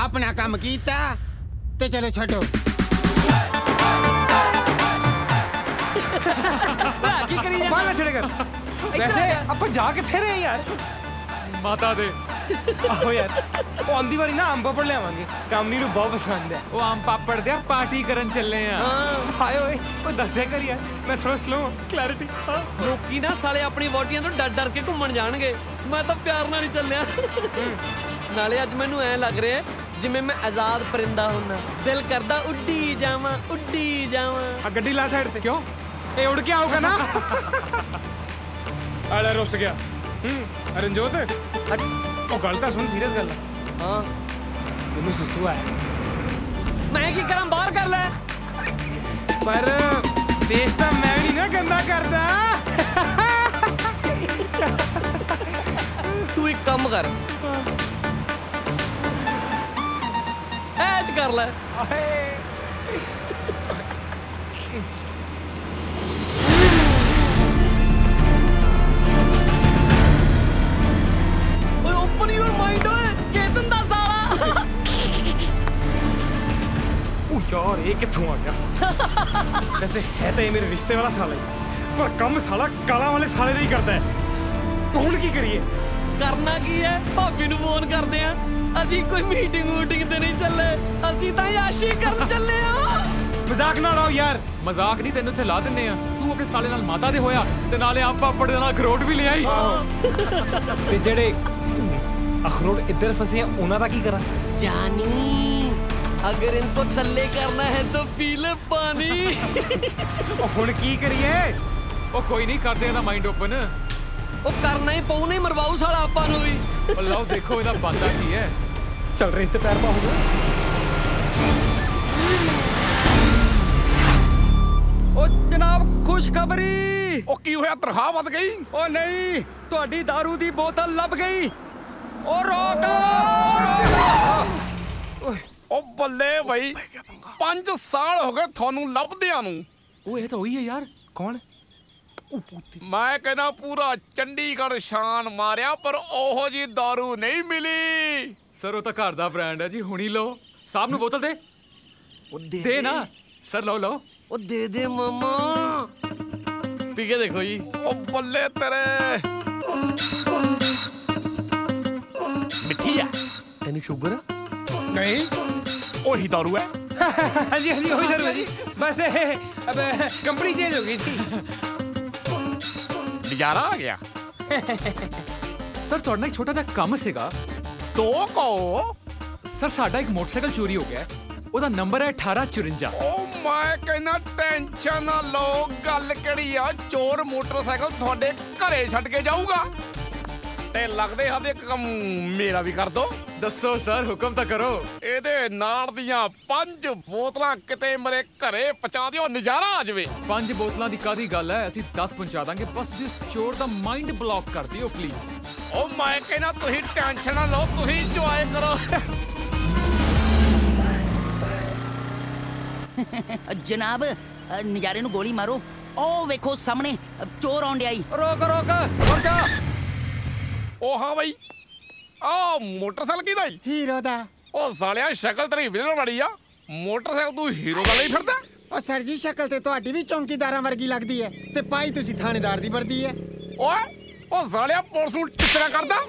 अपना काम कीता ते चलो छड्डो। बाला छड़े कर। वैसे अपन जाके थे रहे यार। माता दे। आओ यार। वो आंधी वाली ना आम पापड़ ले आवांगे। कामनी को बहुत पसंद है। वो आम पापड़ दे पार्टी करन चल रहे हैं। हाय ओए। वो दस दे कर यार। मैं थोड़ा स्लो हूँ। क्लैरिटी। लोकी ना साले अपनी वोटियाँ तो डर डर के घूमन जाएंगे। मैं तो प्यार ना नहीं चल रहा। नाले आज मैनू ऐ लग रहे है जिमें मैं आजाद परिंदा होना। दिल करदा उड्डी जावा उड्डी जावा। गड्डी ला साइड से। क्यों ए उड़ के आओगे ना। अरे रोस गया। रंजोत ओ गलता सुन सीरियस गल। हां तन्नू सुसु आया। मैं की करा बाहर कर ले। पर देश दा मैं भी ना गंदा करदा। तू एक काम कर कर ले। ओपन योर माइंड केतन दा साला। ओ यार ये कित्थों आ गया। वैसे है तो ये मेरे रिश्ते वाला साला ही पर कम साला काला वाले साले ही करता है। हुण की करिए? करना की है भाभी नूं फोन करते हैं। असी कोई मीटिंग वूटिंग ते नहीं चले। असी तो याशी करन चले आ। मजाक ना लाओ यार। मजाक नहीं तेन उत्थे ला दिन्ने आ। तू अपने साले नाल माता दे होया ते नाले आप पापड़ दे नाल अखरोट भी ले आई। ते जेड़े अखरोट इधर फसे हैं उन्हां दा की करा? जानी अगर इनको तल्ले करना है तो पी ले पानी। हुण की करिए? ओ कोई नहीं करदे ना माइंड ओपन। ओ करना ही पऊ नहीं मरवाऊ साला आपा नूं भी। लो देखो इधर बंदा की है। चल रहे इससे पैर पाऊंगा। ओ जनाब खुशखबरी। ओ की होया तनखा वध गई? ओ नहीं तुहाडी दारू दी बोतल लभ गई। ओ रोक ओ बल्ले भाई 5 साल हो गए थानू लभदियां नू। ओ ये तो हुई है यार। कौन? मैं कहना पूरा चंडीगढ़ शान मारिया पर ओहो जी दारू नहीं मिली। सर वो तो घर का ब्रांड है जी। हुणी लो साहब नू बोतल दे। दे ना सर लो लो। ओ दे दे मामा पी के देखो जी। ओ बल्ले तेरे मिठी है। तेन शुगर नहीं ओ ही दारू है। हाँ जी हाँ जी वही दारू है जी। बस अब कंपनी चेंज हो गई जी। नजारा आ गया। सर थोड़ा एक छोटा जा काम सेगा तो कहो। सर साडा एक मोटरसाइकिल चोरी हो गया। ओदा नंबर है 1854। ओ मैं कहना टेंशन ना लो। गल करी आ चोर मोटरसाइकिल थोड़े घरे छड़ के जाऊगा ते लगदे हद एक कम मेरा भी कर दो। दसो सर हुक्म तो करो। एदे नाल दियां 5 बोतलां किते मेरे घरे पहुंचा दियो। नजारा आ जावे। 5 बोतलां दी कादी गल है। असी 10 पहुंचा दांगे। बस जिस चोर दा माइंड ब्लॉक कर दियो प्लीज। ओ मैं कहना तुसी टेंशन ना लो तुसी एंजॉय करो। जनाब नजारे नु गोली मारो। ओ वेखो सामने चोर आउंदे आई। रोक रोक रुक जा। ओ हां भाई आ मोटरसाइकिल की दाई हीरो दा। ओ सालिया शक्ल तेरी विलन वाली आ। मोटरसाइकिल तू हीरो दा ले फिरदा। ओ सर जी शक्ल ते ਤੁਹਾਡੀ ਵੀ ਚੌਂਕੀਦਾਰਾਂ ਵਰਗੀ ਲੱਗਦੀ ਹੈ ਤੇ ਪਾਈ ਤੁਸੀਂ ਥਾਣੇਦਾਰ ਦੀ ਵਰਦੀ ਹੈ। ਓਏ ਓ ਸਾਲਿਆ ਪੁਲਿਸ ਨੂੰ ਟਿੱਚਰਾ ਕਰਦਾ।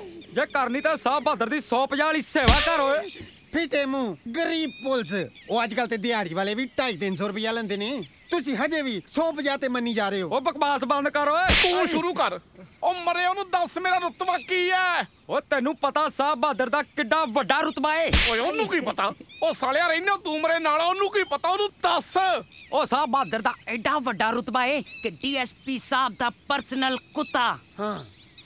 ਜੇ ਕਰਨੀ ਤਾਂ ਸਾਹਿਬ ਬਹਾਦਰ ਦੀ 150 ਵਾਲੀ ਸੇਵਾ ਕਰ ਓਏ। ਫੀਤੇ ਮੂ ਗਰੀਬ ਪੁਲਿਸ। ਉਹ ਅੱਜ ਕੱਲ ਤੇ ਦਿਹਾੜੀ ਵਾਲੇ ਵੀ 250 ਰੁਪਿਆ ਲੈਂਦੇ ਨੇ। ਤੁਸੀਂ ਹਜੇ ਵੀ 150 ਤੇ ਮੰਨੀ ਜਾ ਰਹੇ ਹੋ। ਓ ਬਕਵਾਸ ਬੰਦ ਕਰ ਓਏ। ਤੂੰ ਸ਼ੁਰੂ ਕਰ। ਓ ਮਰੇ ਉਹਨੂੰ ਦੱਸ ਮੇਰਾ ਰੁਤਬਾ ਕੀ ਹੈ। ਓ ਤੈਨੂੰ ਪਤਾ ਸਾਹਿਬ ਬਹਾਦਰ ਦਾ ਕਿੱਡਾ ਵੱਡਾ ਰੁਤਬਾ ਏ। ਓਏ ਉਹਨੂੰ ਕੀ ਪਤਾ। ਓ ਸਾਲਿਆ ਰਹਿਣਾ ਤੂੰ ਮਰੇ ਨਾਲ ਉਹਨੂੰ ਕੀ ਪਤਾ। ਉਹਨੂੰ ਦੱਸ। ਓ ਸਾਹਿਬ ਬਹਾਦਰ ਦਾ ਐਡਾ ਵੱਡਾ ਰੁਤਬਾ ਏ ਕਿ ਡੀਐਸਪੀ ਸਾਹਿਬ ਦਾ ਪਰਸਨਲ ਕੁੱਤਾ। ਹਾਂ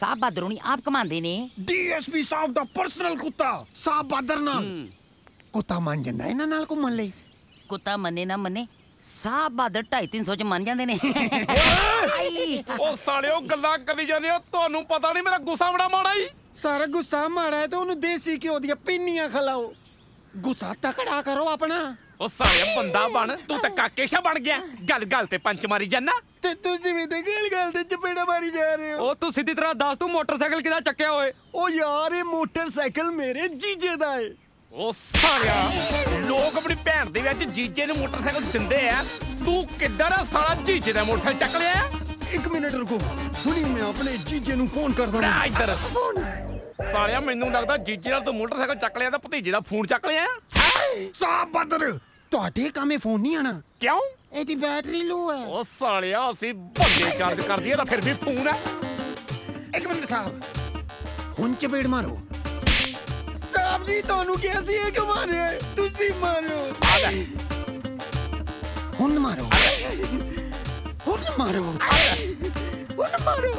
ਸਾਹਿਬ ਬਹਾਦਰ ਨੂੰ ਆਪ ਕਮਾਉਂਦੇ ਨੇ। ਡੀਐਸਪੀ ਸਾਹਿਬ ਦਾ ਪਰਸਨਲ ਕੁੱਤਾ ਸਾਹਿਬ ਬਹਾਦਰ ਨਾਲ ਕੁੱਤਾ ਮੰਨ ਜਾਂਦਾ। ਇਹਨਾਂ ਨਾਲ ਕੋ ਮੰਨ ਲਈ ਕੁੱਤਾ ਮੰਨੇ ਨਾ ਮੰਨੇ ਸਾਹਿਬ ਬਹਾਦਰ 250 ਚ ਮੰਨ ਜਾਂਦੇ ਨੇ। ਉਹ ਸਾਲਿਓ ਗੱਲਾਂ ਕਰੀ ਜਾਂਦੇ ਹੋ। ਤੁਹਾਨੂੰ ਪਤਾ ਨਹੀਂ ਮੇਰਾ ਗੁੱਸਾ ਬੜਾ ਮਾੜਾ ਹੀ। ਸਾਰਾ ਗੁੱਸਾ ਮਾੜਾ ਹੈ ਤੇ ਉਹਨੂੰ ਦੇਸੀ ਘਿਓ ਦੀਆਂ ਪਿੰਨੀਆਂ ਖਿਲਾਓ। ਗੁੱਸਾ ਤਕੜਾ ਕਰੋ ਆਪਣਾ। ਉਹ ਸਾਲਿਆ ਬੰਦਾ ਬਣ। ਤੂੰ ਤਾਂ ਕਾਕੇਸ਼ਾ ਬਣ ਗਿਆ। ਗੱਲ ਗੱਲ ਤੇ ਪੰਚ ਮਾਰੀ ਜਾਨਾ ਤੇ ਤੁਸੀਂ ਵੀ ਤੇ ਗੱਲ ਗੱਲ ਤੇ ਚਪੇੜਾ ਮਾਰੀ ਜਾ ਰਹੇ ਹੋ। ਉਹ ਤੂੰ ਸਿੱਧੀ ਤਰ੍ਹਾਂ ਦੱਸ ਤੂੰ ਮੋਟਰਸਾਈਕਲ ਕਿਹਦਾ ਚੱਕਿਆ ਓਏ। ਉਹ ਯਾਰ ਇਹ ਮੋਟਰਸਾਈਕਲ ਮੇਰੇ ਜੀਜੇ ਦਾ ਏ। ओ सारिया लोग अपनी भैन दे विच जीजे नूं मोटरसाइकिल दिंदे आ, तू किधर आ सारा जीजे दा मोटरसाइकिल चक लिया? 1 मिनट रुको, हुणी मैं अपने जीजे नूं फोन करदा हां। इधर सारिया मैनूं लगदा जीजे नाल तू मोटरसाइकिल चक लिया दा भतीजे दा फोन चक लिया। साहब बदर ਤੁਹਾਡੇ ਕਾਮੇ ਫੋਨ ਨਹੀਂ ਆਣਾ। ਕਿਉਂ? ਇਹਦੀ ਬੈਟਰੀ ਲੋ ਹੈ। ਉਹ ਸਾਲਿਆ ਅਸੀਂ ਬੰਦੇ ਚਾਰਜ ਕਰ ਦਈਏ ਤਾਂ ਫਿਰ ਵੀ ਫੋਨ ਹੈ। 1 ਮਿੰਟ ਸਾਹਿਬ, ਹੁਣ ਚਪੇੜ ਮਾਰੋ। ਸਾਹਿਬ ਜੀ ਤੁਹਾਨੂੰ ਕਿਹਾ ਸੀ ਇਹ ਕਿਉਂ ਮਾਰੇ? ਤੁਸੀਂ ਮਾਰੋ। ਆ ਲੈ ਹੁਣ ਮਾਰੋ, ਹੁਣ ਮਾਰੋ, ਹੁਣ ਮਾਰੋ, ਹੁਣ ਮਾਰੋ,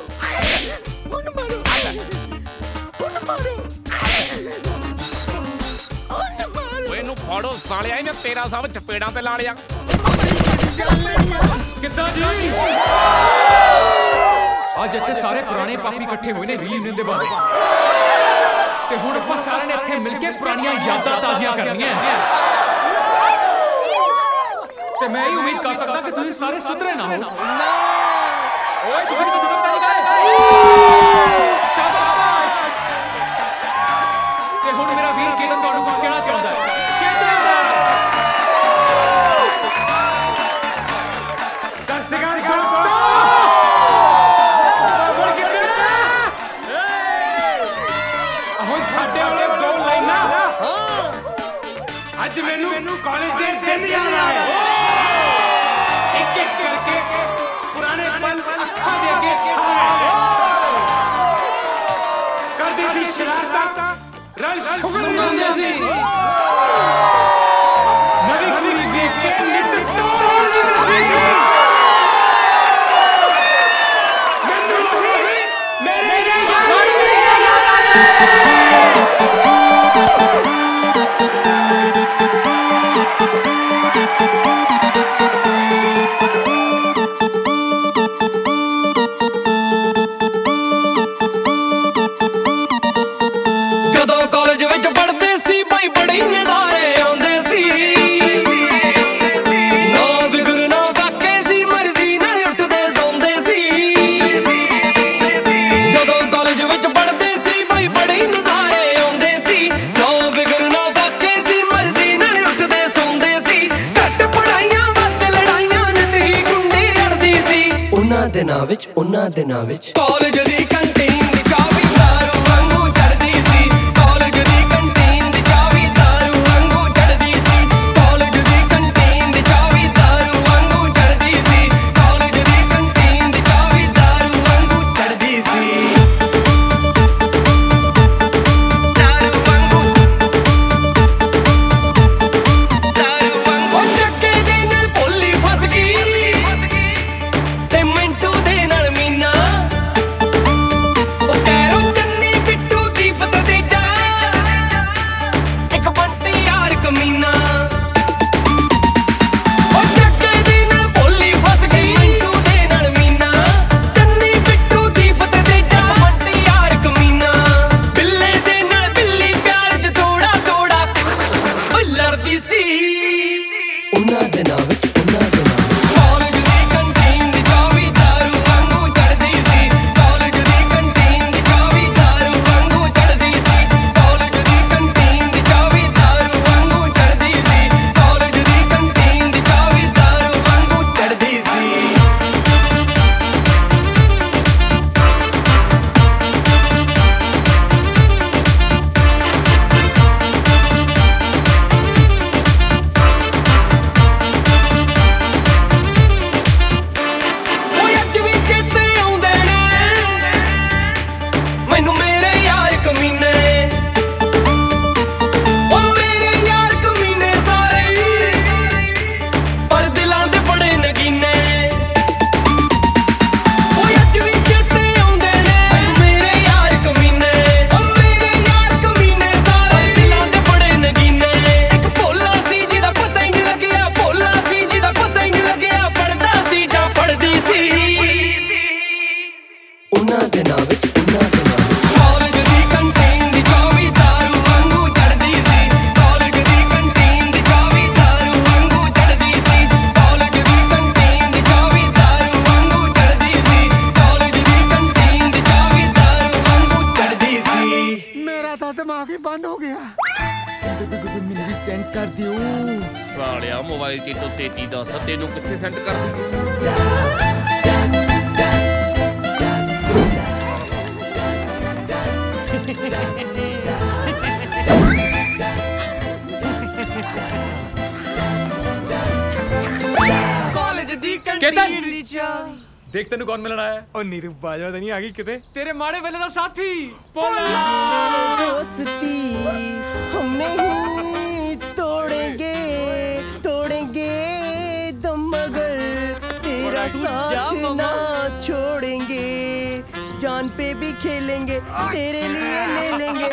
ਹੁਣ ਮਾਰੋ। ਇਹਨੂੰ ਫੜੋ ਸਾਲਿਆ, ਇਹਨੇ ਤੇਰਾ ਸਭ ਚਪੇੜਾਂ ਤੇ ਲਾ ਲਿਆ। ਕਿੱਦਾਂ ਜੀ ਅੱਜ ਇੱਥੇ ਸਾਰੇ ਪੁਰਾਣੇ ਪਾਪੀ ਇਕੱਠੇ ਹੋਏ ਨੇ ਰੀਯੂਨੀਅਨ ਦੇ ਬਾਰੇ, ਤੇ ਹੁਣ ਆਪਾਂ ਸਾਰਿਆਂ ਨੇ ਇੱਥੇ ਮਿਲ ਕੇ ਪੁਰਾਣੀਆਂ ਯਾਦਾਂ ਤਾਜ਼ੀਆਂ ਕਰਨੀਆਂ। ਤੇ ਮੈਂ ਇਹ ਉਮੀਦ ਕਰ ਸਕਦਾ ਕਿ ਤੁਸੀਂ ਸਾਰੇ ਸੁਧਰੇ ਨਾ ਹੋ। ਓਏ ਤੁਸੀਂ ਤਾਂ ਸੁਧਰਦੇ ਨਹੀਂ ਗਏ। ਸ਼ਾਬਾਸ਼। ਤੇ ਹੁਣ ਮੇਰਾ ਵੀਰ ਕੇਤਨ ਤੁਹਾਨੂੰ ਕੁਝ ਕਹਿਣਾ ਚਾਹੁੰਦਾ ਹੈ। कॉलेज दे दिन याद आए, एक एक करके पुराने पल अखा दे आगे छा रहे। कर दी थी शरारत रल शुगर बन जैसी, नवी पूरी देख के नित्य तोड़ दी थी। ਉਹਨਾਂ ਦੇ ਨਾਂ ਵਿੱਚ ਕਾਲਜ ਦੀ ਕੰਟੀਨ ਦੀ ਚਾਬੀ ਦਾਰੂ ਵਾਂਗੂ ਚੜਦੀ ਸੀ। ਕਾਲਜ ਦੀ ਕੰਟੀਨ ਦੀ ਚਾਬੀ ਦਾਰੂ ਵਾਂਗੂ ਚੜਦੀ ਸੀ। ਕਾਲਜ ਦੀ ਕੰਟੀਨ ਦੀ ਚਾਬੀ ਦਾਰੂ ਵਾਂਗੂ ਚੜਦੀ ਸੀ। ਕਾਲਜ ਦੀ ਕੰਟੀਨ ਦੀ ਚਾਬੀ ਦਾਰੂ ਵਾਂਗੂ ਚੜਦੀ ਸੀ। ਦਾਰੂ ਵਾਂਗੂ, ਦਾਰੂ ਵਾਂਗੂ। ਉਹ ਚੱਕੇ ਦੇ ਨਾਲ ਭੋਲੀ ਫਸ ਗਈ ਤੇ ਮੈਂ कर दियो। सालिया मोबाइल ते तो तेती दस तेनू किथे सेंड कर दियो। देख तेन कौन मिलना है और नीरू बाजा नहीं आ गई किते तेरे माड़े वेले दा साथी पोला दोस्ती हम नहीं तोड़ेंगे तोड़ेंगे दम मगर तेरा साथ ना छोड़ेंगे जान पे भी खेलेंगे तेरे लिए ले लेंगे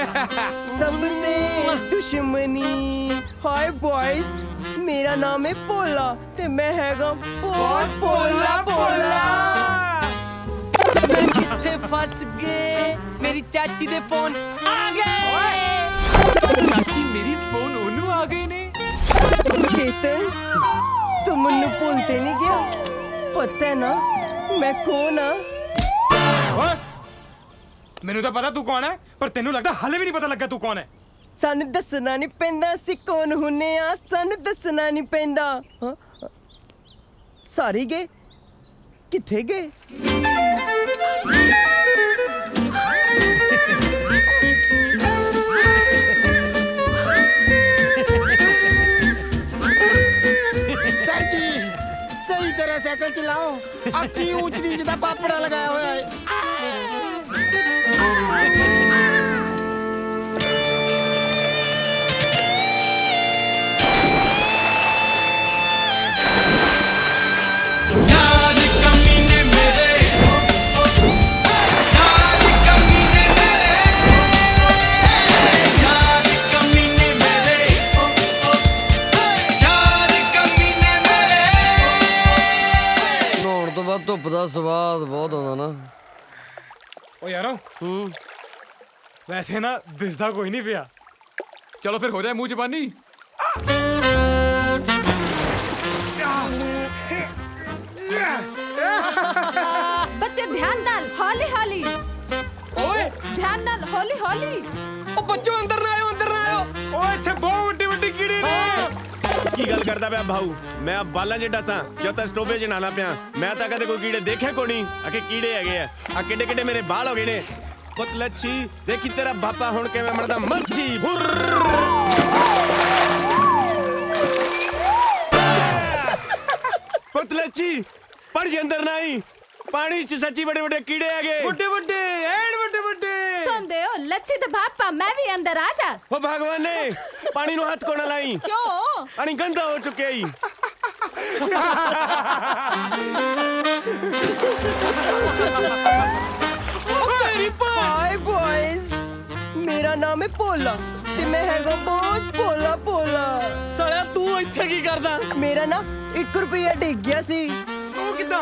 सबसे दुश्मनी। हाय बॉयज मेरा नाम है पोला ते मैं हैगा बहुत पोला पोला। मैं किथे फस गए मेरी चाची दे फोन आ गए। चाची मेरी फोन ओनू आ गए ने। केतन तुम मुन्नू भूलते नहीं गया पता है ना मैं कौन हाँ। मेनू तो पता तू कौन है पर तेनू लगता हाले भी नहीं पता लगा तू कौन है। सानू दसना नहीं पैंदा असी कौन हुने आ सानू दसना नहीं पैंदा। सारे गए किथे गए सर जी सही तरह साइकिल चलाओ अक्की ऊंच नीच दा पापड़ा लगाया हुआ है। धुप का स्वाद बहुत आता ना ओ यारो वैसे ना दिसदा कोई नहीं पिया। चलो फिर हो जाए मुंह जबानी। बच्चे ध्यान नाल हौली हौली ओए ध्यान नाल हौली हौली ओ बच्चों अंदर ना आओ ओ इथे बहुत वड्डी वड्डी कीड़ी ने। की गल करदा पिया भाऊ मैं अब बाला जेडा सा जद तक स्टोबे च नाला पिया मैं तां कदे कोई कीड़े देखे को नहीं आके कीड़े हैगे आ किडे किडे मेरे बाल हो गए ने पुत लच्छी देखी तेरा बापा हुण किवें मरदा मच्छी पुत लच्छी पर जे अंदर ना आई पानी च सच्ची बड़े बड़े कीड़े हैगे बड़े बड़े एंड बड़े बड़े सुन दे ओ लच्छी ते बापा मैं भी अंदर आ जा। ओ भगवान ने पानी नु हाथ को ना लाई क्यों अनी गंदा हो चुके ही। हाय बॉयज मेरा नाम है पोला ते मैं हैगा बहुत पोला पोला। साला तू इत्थे की करदा मेरा ना 1 रुपया डिग गया सी ओ किदा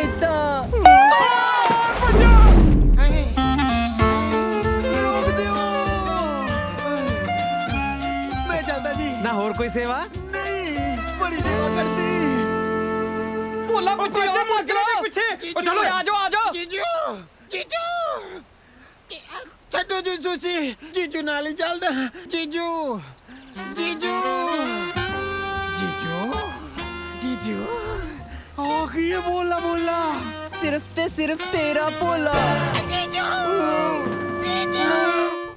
एदा और कोई सेवा नहीं बड़ी सेवा करती बोला कुछ ओ चलो आ जाओ जीजू जीजू छटो जी सुसी जीजू नाली चलदा जीजू जीजू जीजू जीजू ओ की बोला बोला सिर्फ तेरा बोला जीजू जीजू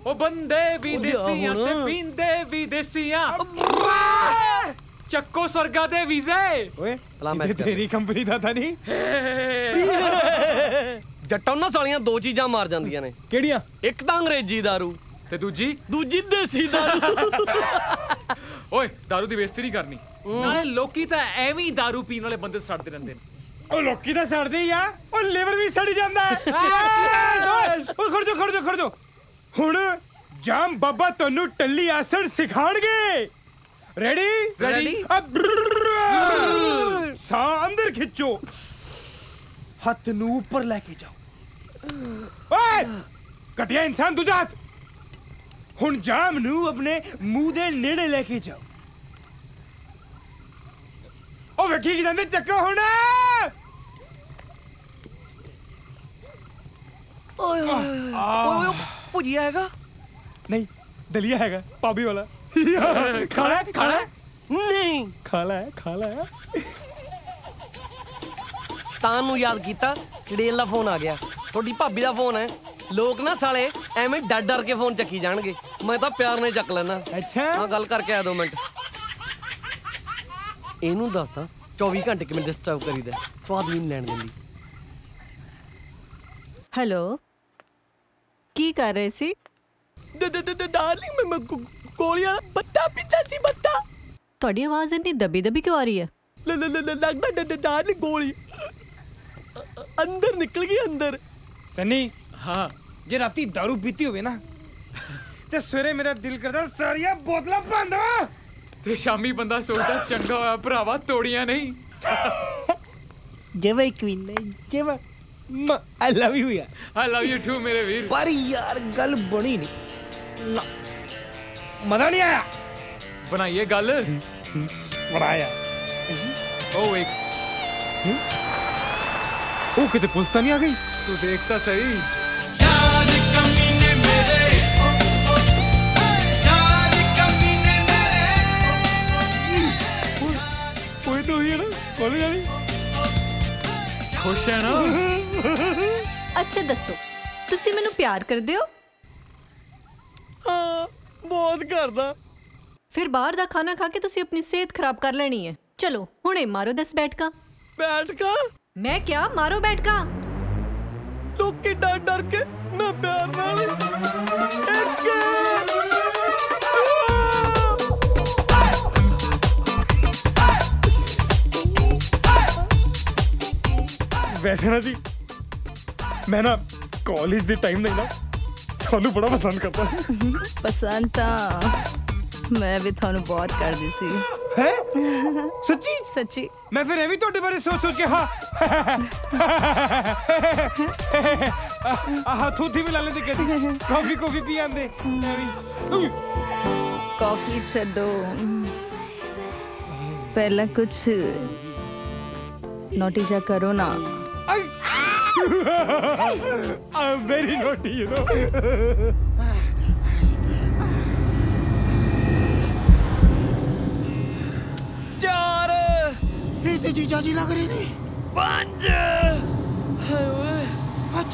ओ बंदे विदेशियां ते पींदे विदेशियां चक्को सरगा दे वीजे ओए अलामत तेरी कंपनी दा था नहीं जट्टां ना सालियां दो चीजां मार जांदियां ने केड़ियां एक तां अंग्रेजी दारू ते दूजी देसी दारू। ओए दारू दी बेइज्जती नहीं करनी नाले लोकी तां एवी दारू पीण वाले बंदे सड़दे रहिंदे ने ओ लोकी तां सड़दे ही आ ओ लीवर भी सड़ी जांदा है। ओ खड़ जाओ हुण जाम बाबा तन्नू टल्ली आसर सिखाणगे रेडी रेडी अब सा अंदर खिंचो हाथ नू ऊपर लेके जाओ ओए घटिया इंसान दूजा हाथ हुण जाम नू अपने मुंह दे नेड़े लेके जाओ ओ वेखी कि जांदे चक्का हुण ओए ओए पुजिया हैगा नहीं दलिया हैगा पाबी वाला खाला खाला नहीं खाला है तानू याद किया चड़ेल का फोन आ गया थोड़ी भाभी का फोन है लोग ना साले एवें डर डर के फोन चकी जाएंगे मैं तो प्यार नहीं चक लेना अच्छा हाँ गल करके आ दो मिनट इनू दसदा 24 घंटे कि मैं डिस्टर्ब करी दे स्वाद भी नहीं लैन देंदी। हेलो की कर रहे सी डार्लिंग मैं गोलियां बत्ता पीता सी बत्ता ਤੁਹਾਡੀ ਆਵਾਜ਼ ਇੰਨੀ ਦਬੀ ਦਬੀ ਕਿਉਂ ਆ ਰਹੀ ਹੈ ਲੱਗਦਾ ਡਾਲ ਗੋਲੀ ਅੰਦਰ ਨਿਕਲ ਗਈ ਅੰਦਰ ਸਨੀ ਹਾਂ ਜੇ ਰਾਤੀ ਦਾਰੂ ਪੀਤੀ ਹੋਵੇ ਨਾ ਤੇ ਸਵੇਰੇ ਮੇਰਾ ਦਿਲ ਕਰਦਾ ਸਾਰੀਆਂ ਬੋਤਲਾਂ ਭੰਨ ਦਵਾਂ ਤੇ ਸ਼ਾਮੀ ਬੰਦਾ ਸੋਚਦਾ ਚੰਗਾ ਹੋਇਆ ਭਰਾਵਾ ਤੋੜੀਆਂ ਨਹੀਂ ਜਿਵੇਂ ਕਿਵੀਨ ਨਹੀਂ ਜਿਵੇਂ ਆਈ ਲਵ ਯੂ ਯਾਰ ਆਈ ਲਵ ਯੂ ਟੂ ਮੇਰੇ ਵੀਰ ਪਰ ਯਾਰ ਗੱਲ ਬਣੀ ਨਹੀਂ ਨਾ ਮਜ਼ਾ ਨਹੀਂ ਆਇਆ बनाइए गल बनाया ओ एक ओ कितने पुलता नहीं आ गई तू देखता सही यार कमीने मेरे यार कमीने मेरे कोई तो ही है ना कॉलेज वाली खुश है ना अच्छा दसो तुसी मैनू प्यार कर दे हो हाँ बहुत करदा फिर बाहर दा खाना खा के तुसी अपनी सेहत खराब कर लेनी है चलो हुणे मारो 10 बैठका मैं क्या मारो बैठका लोग के डर डर के मैं प्यार नाल वैसे ना जी मैं ना कॉलेज दे टाइम नहीं ना थानू बड़ा पसंद करता पसंद था मैं भी थानू बहुत कर दी सी हैं सच्ची सच्ची मैं फिर एवी तोड़े बारे सोच सोच के हाँ हाँ थूथी भी लाने दे कहती कॉफी कॉफी पी आंदे कॉफी छड़ो पहला कुछ नोटी जा करो ना I'm very naughty you know जीजा जी लग रही नहीं पंज हाय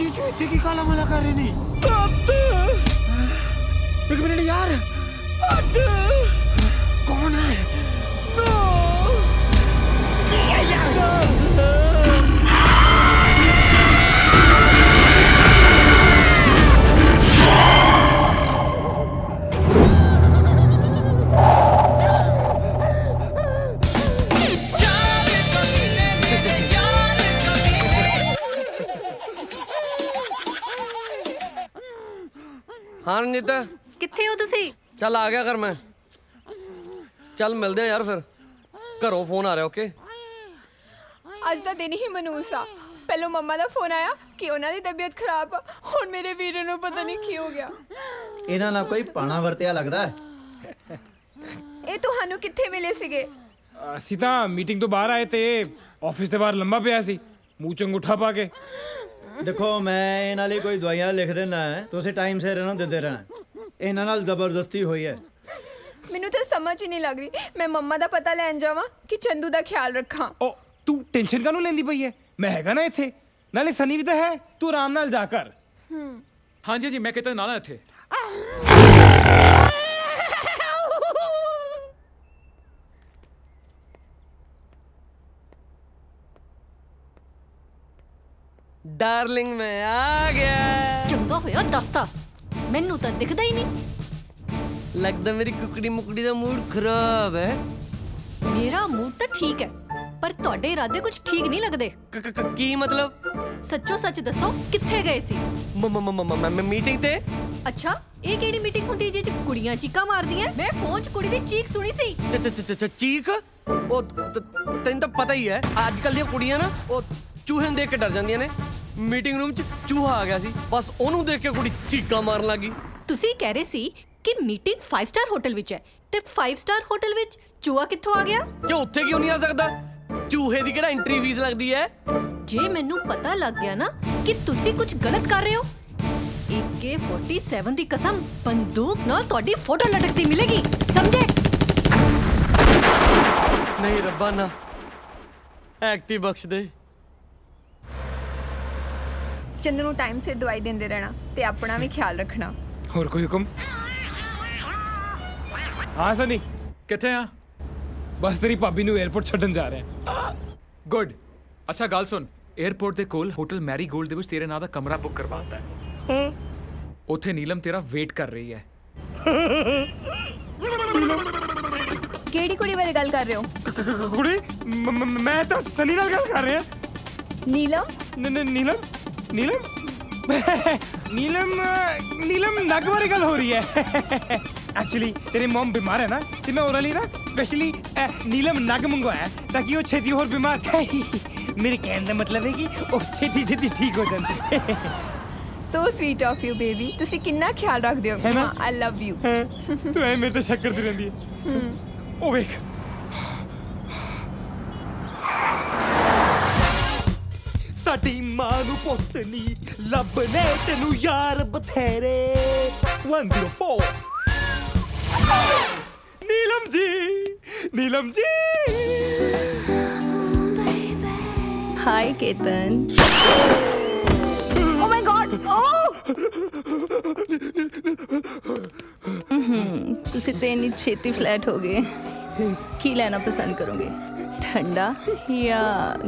जीजू इतने की काला मला कर रही नहीं सात एक मिनट यार आठ कौन है नो ये यार हाँ रंजित किथे हो तुसी चल आ गया घर मैं चल मिलते हैं यार फिर घरों फोन आ रहा ओके अज का दिन ही मनूस आ पहले मम्मा का फोन आया कि उन्होंने तबीयत खराब आ और मेरे वीर को पता नहीं की हो गया इन्हां नाल कोई पाना वरतिया लगता है ये तुहानू किथे मिले सीगे असीं तां मीटिंग तो बाहर आए थे ऑफिस के बाहर लंबा पिया सी मूँह चंगूठा पा के देखो मैं इन्हां लई कोई दवाइयां लिख देना है तुसीं टाइम सिर इन्हां नूं दे रहना इन्हां नाल जबरदस्ती होई है मैनू तो समझ ही नहीं लग रही मैं मम्मा दा पता लैन जावां कि चंदू दा ख्याल रखां ओ तू टेंशन कानूं लैंदी पई है मैं हैगा ना इत्थे नाले सनी भी तो है तू आराम नाल जा कर हां जी जी मैं कितने नाल इत्थे डार्लिंग मैं आ गया चंगा होया दस्ता मैनू तो दिखदा ही नहीं लगता मेरी कुकड़ी मुकड़ी का मूड खराब है मेरा मूड तो ठीक है पर तुहाडे इरादे कुछ ठीक नहीं लगते की मतलब सच्चो सच दसो किथे गए सी मैं मीटिंग ते अच्छा ये केड़ी मीटिंग हुंदी जिस च कुड़ियां चीका मारदियां मैं फोन च कुड़ी दी चीक सुनी सी चीक ओ तैनूं तां पता ही है अजकल दी कुड़ियां ना ओ चूहे देख के डर जांदियां ने मीटिंग रूम च चूहा आ गया सी बस ओनू देख के कुड़ी चीका मारन लगी तुसी कह रहे सी कि मीटिंग 5 स्टार होटल विच है ते 5 स्टार होटल विच चूहा कित्थों आ गया क्यों उत्थे क्यों नहीं आ सकदा चूहे दी केड़ा एंट्री फीस लगदी है जे मैनू पता लग गया ना कि तुसी कुछ गलत कर रहे हो एक AK-47 दी कसम, बंदूक नाल तोड़ी फोटो लटकती मिलेगी, समझे? नहीं रब्बा ना, एक्टी बख्श दे। चंदू नूं टाइम सिर दवाई देंदे रहना ते अपना भी ख्याल रखना। और कोई हुक्म? हाँ सनी, किथे आ? बस तेरी भाभी नूं एयरपोर्ट छड्डन जा रहे हैं। गुड। अच्छा गल सुन, एयरपोर्ट के कोल होटल मैरीगोल्ड दे विच तेरे नाम दा कमरा बुक करवाता है। उथे नीलम तेरा वेट कर रही है। केड़ी कुड़ी बारे गल कर रहे हो? कुड़ी? मैं तो सनी नाल गल कर रहा हां। नीलम? नीलम? नीलम? नीलम नीलम नग बारे गल हो रही है। एक्चुअली तेरी मॉम बीमार है ना, तो मैं ओरली ना स्पेशली नीलम नग मंगवाया ताकि वो छेती और बीमार मेरे कहने का मतलब है कि वो छेती छेती ठीक हो जाए। So sweet of you baby, तुसी कितना ख्याल रखदे हो। हां आई लव यू। तू ऐ मेरे तो शक्कर दी रहंदी है। ओ वेख साडी मां नू पुत्त नी लभने तेनू यार बथेरे। 104 Neelam ji, Neelam ji. Hi Ketan. Oh my god. तुसी ते इतनी छेती फ्लैट हो गए। की लेना पसंद करोगे, ठंडा या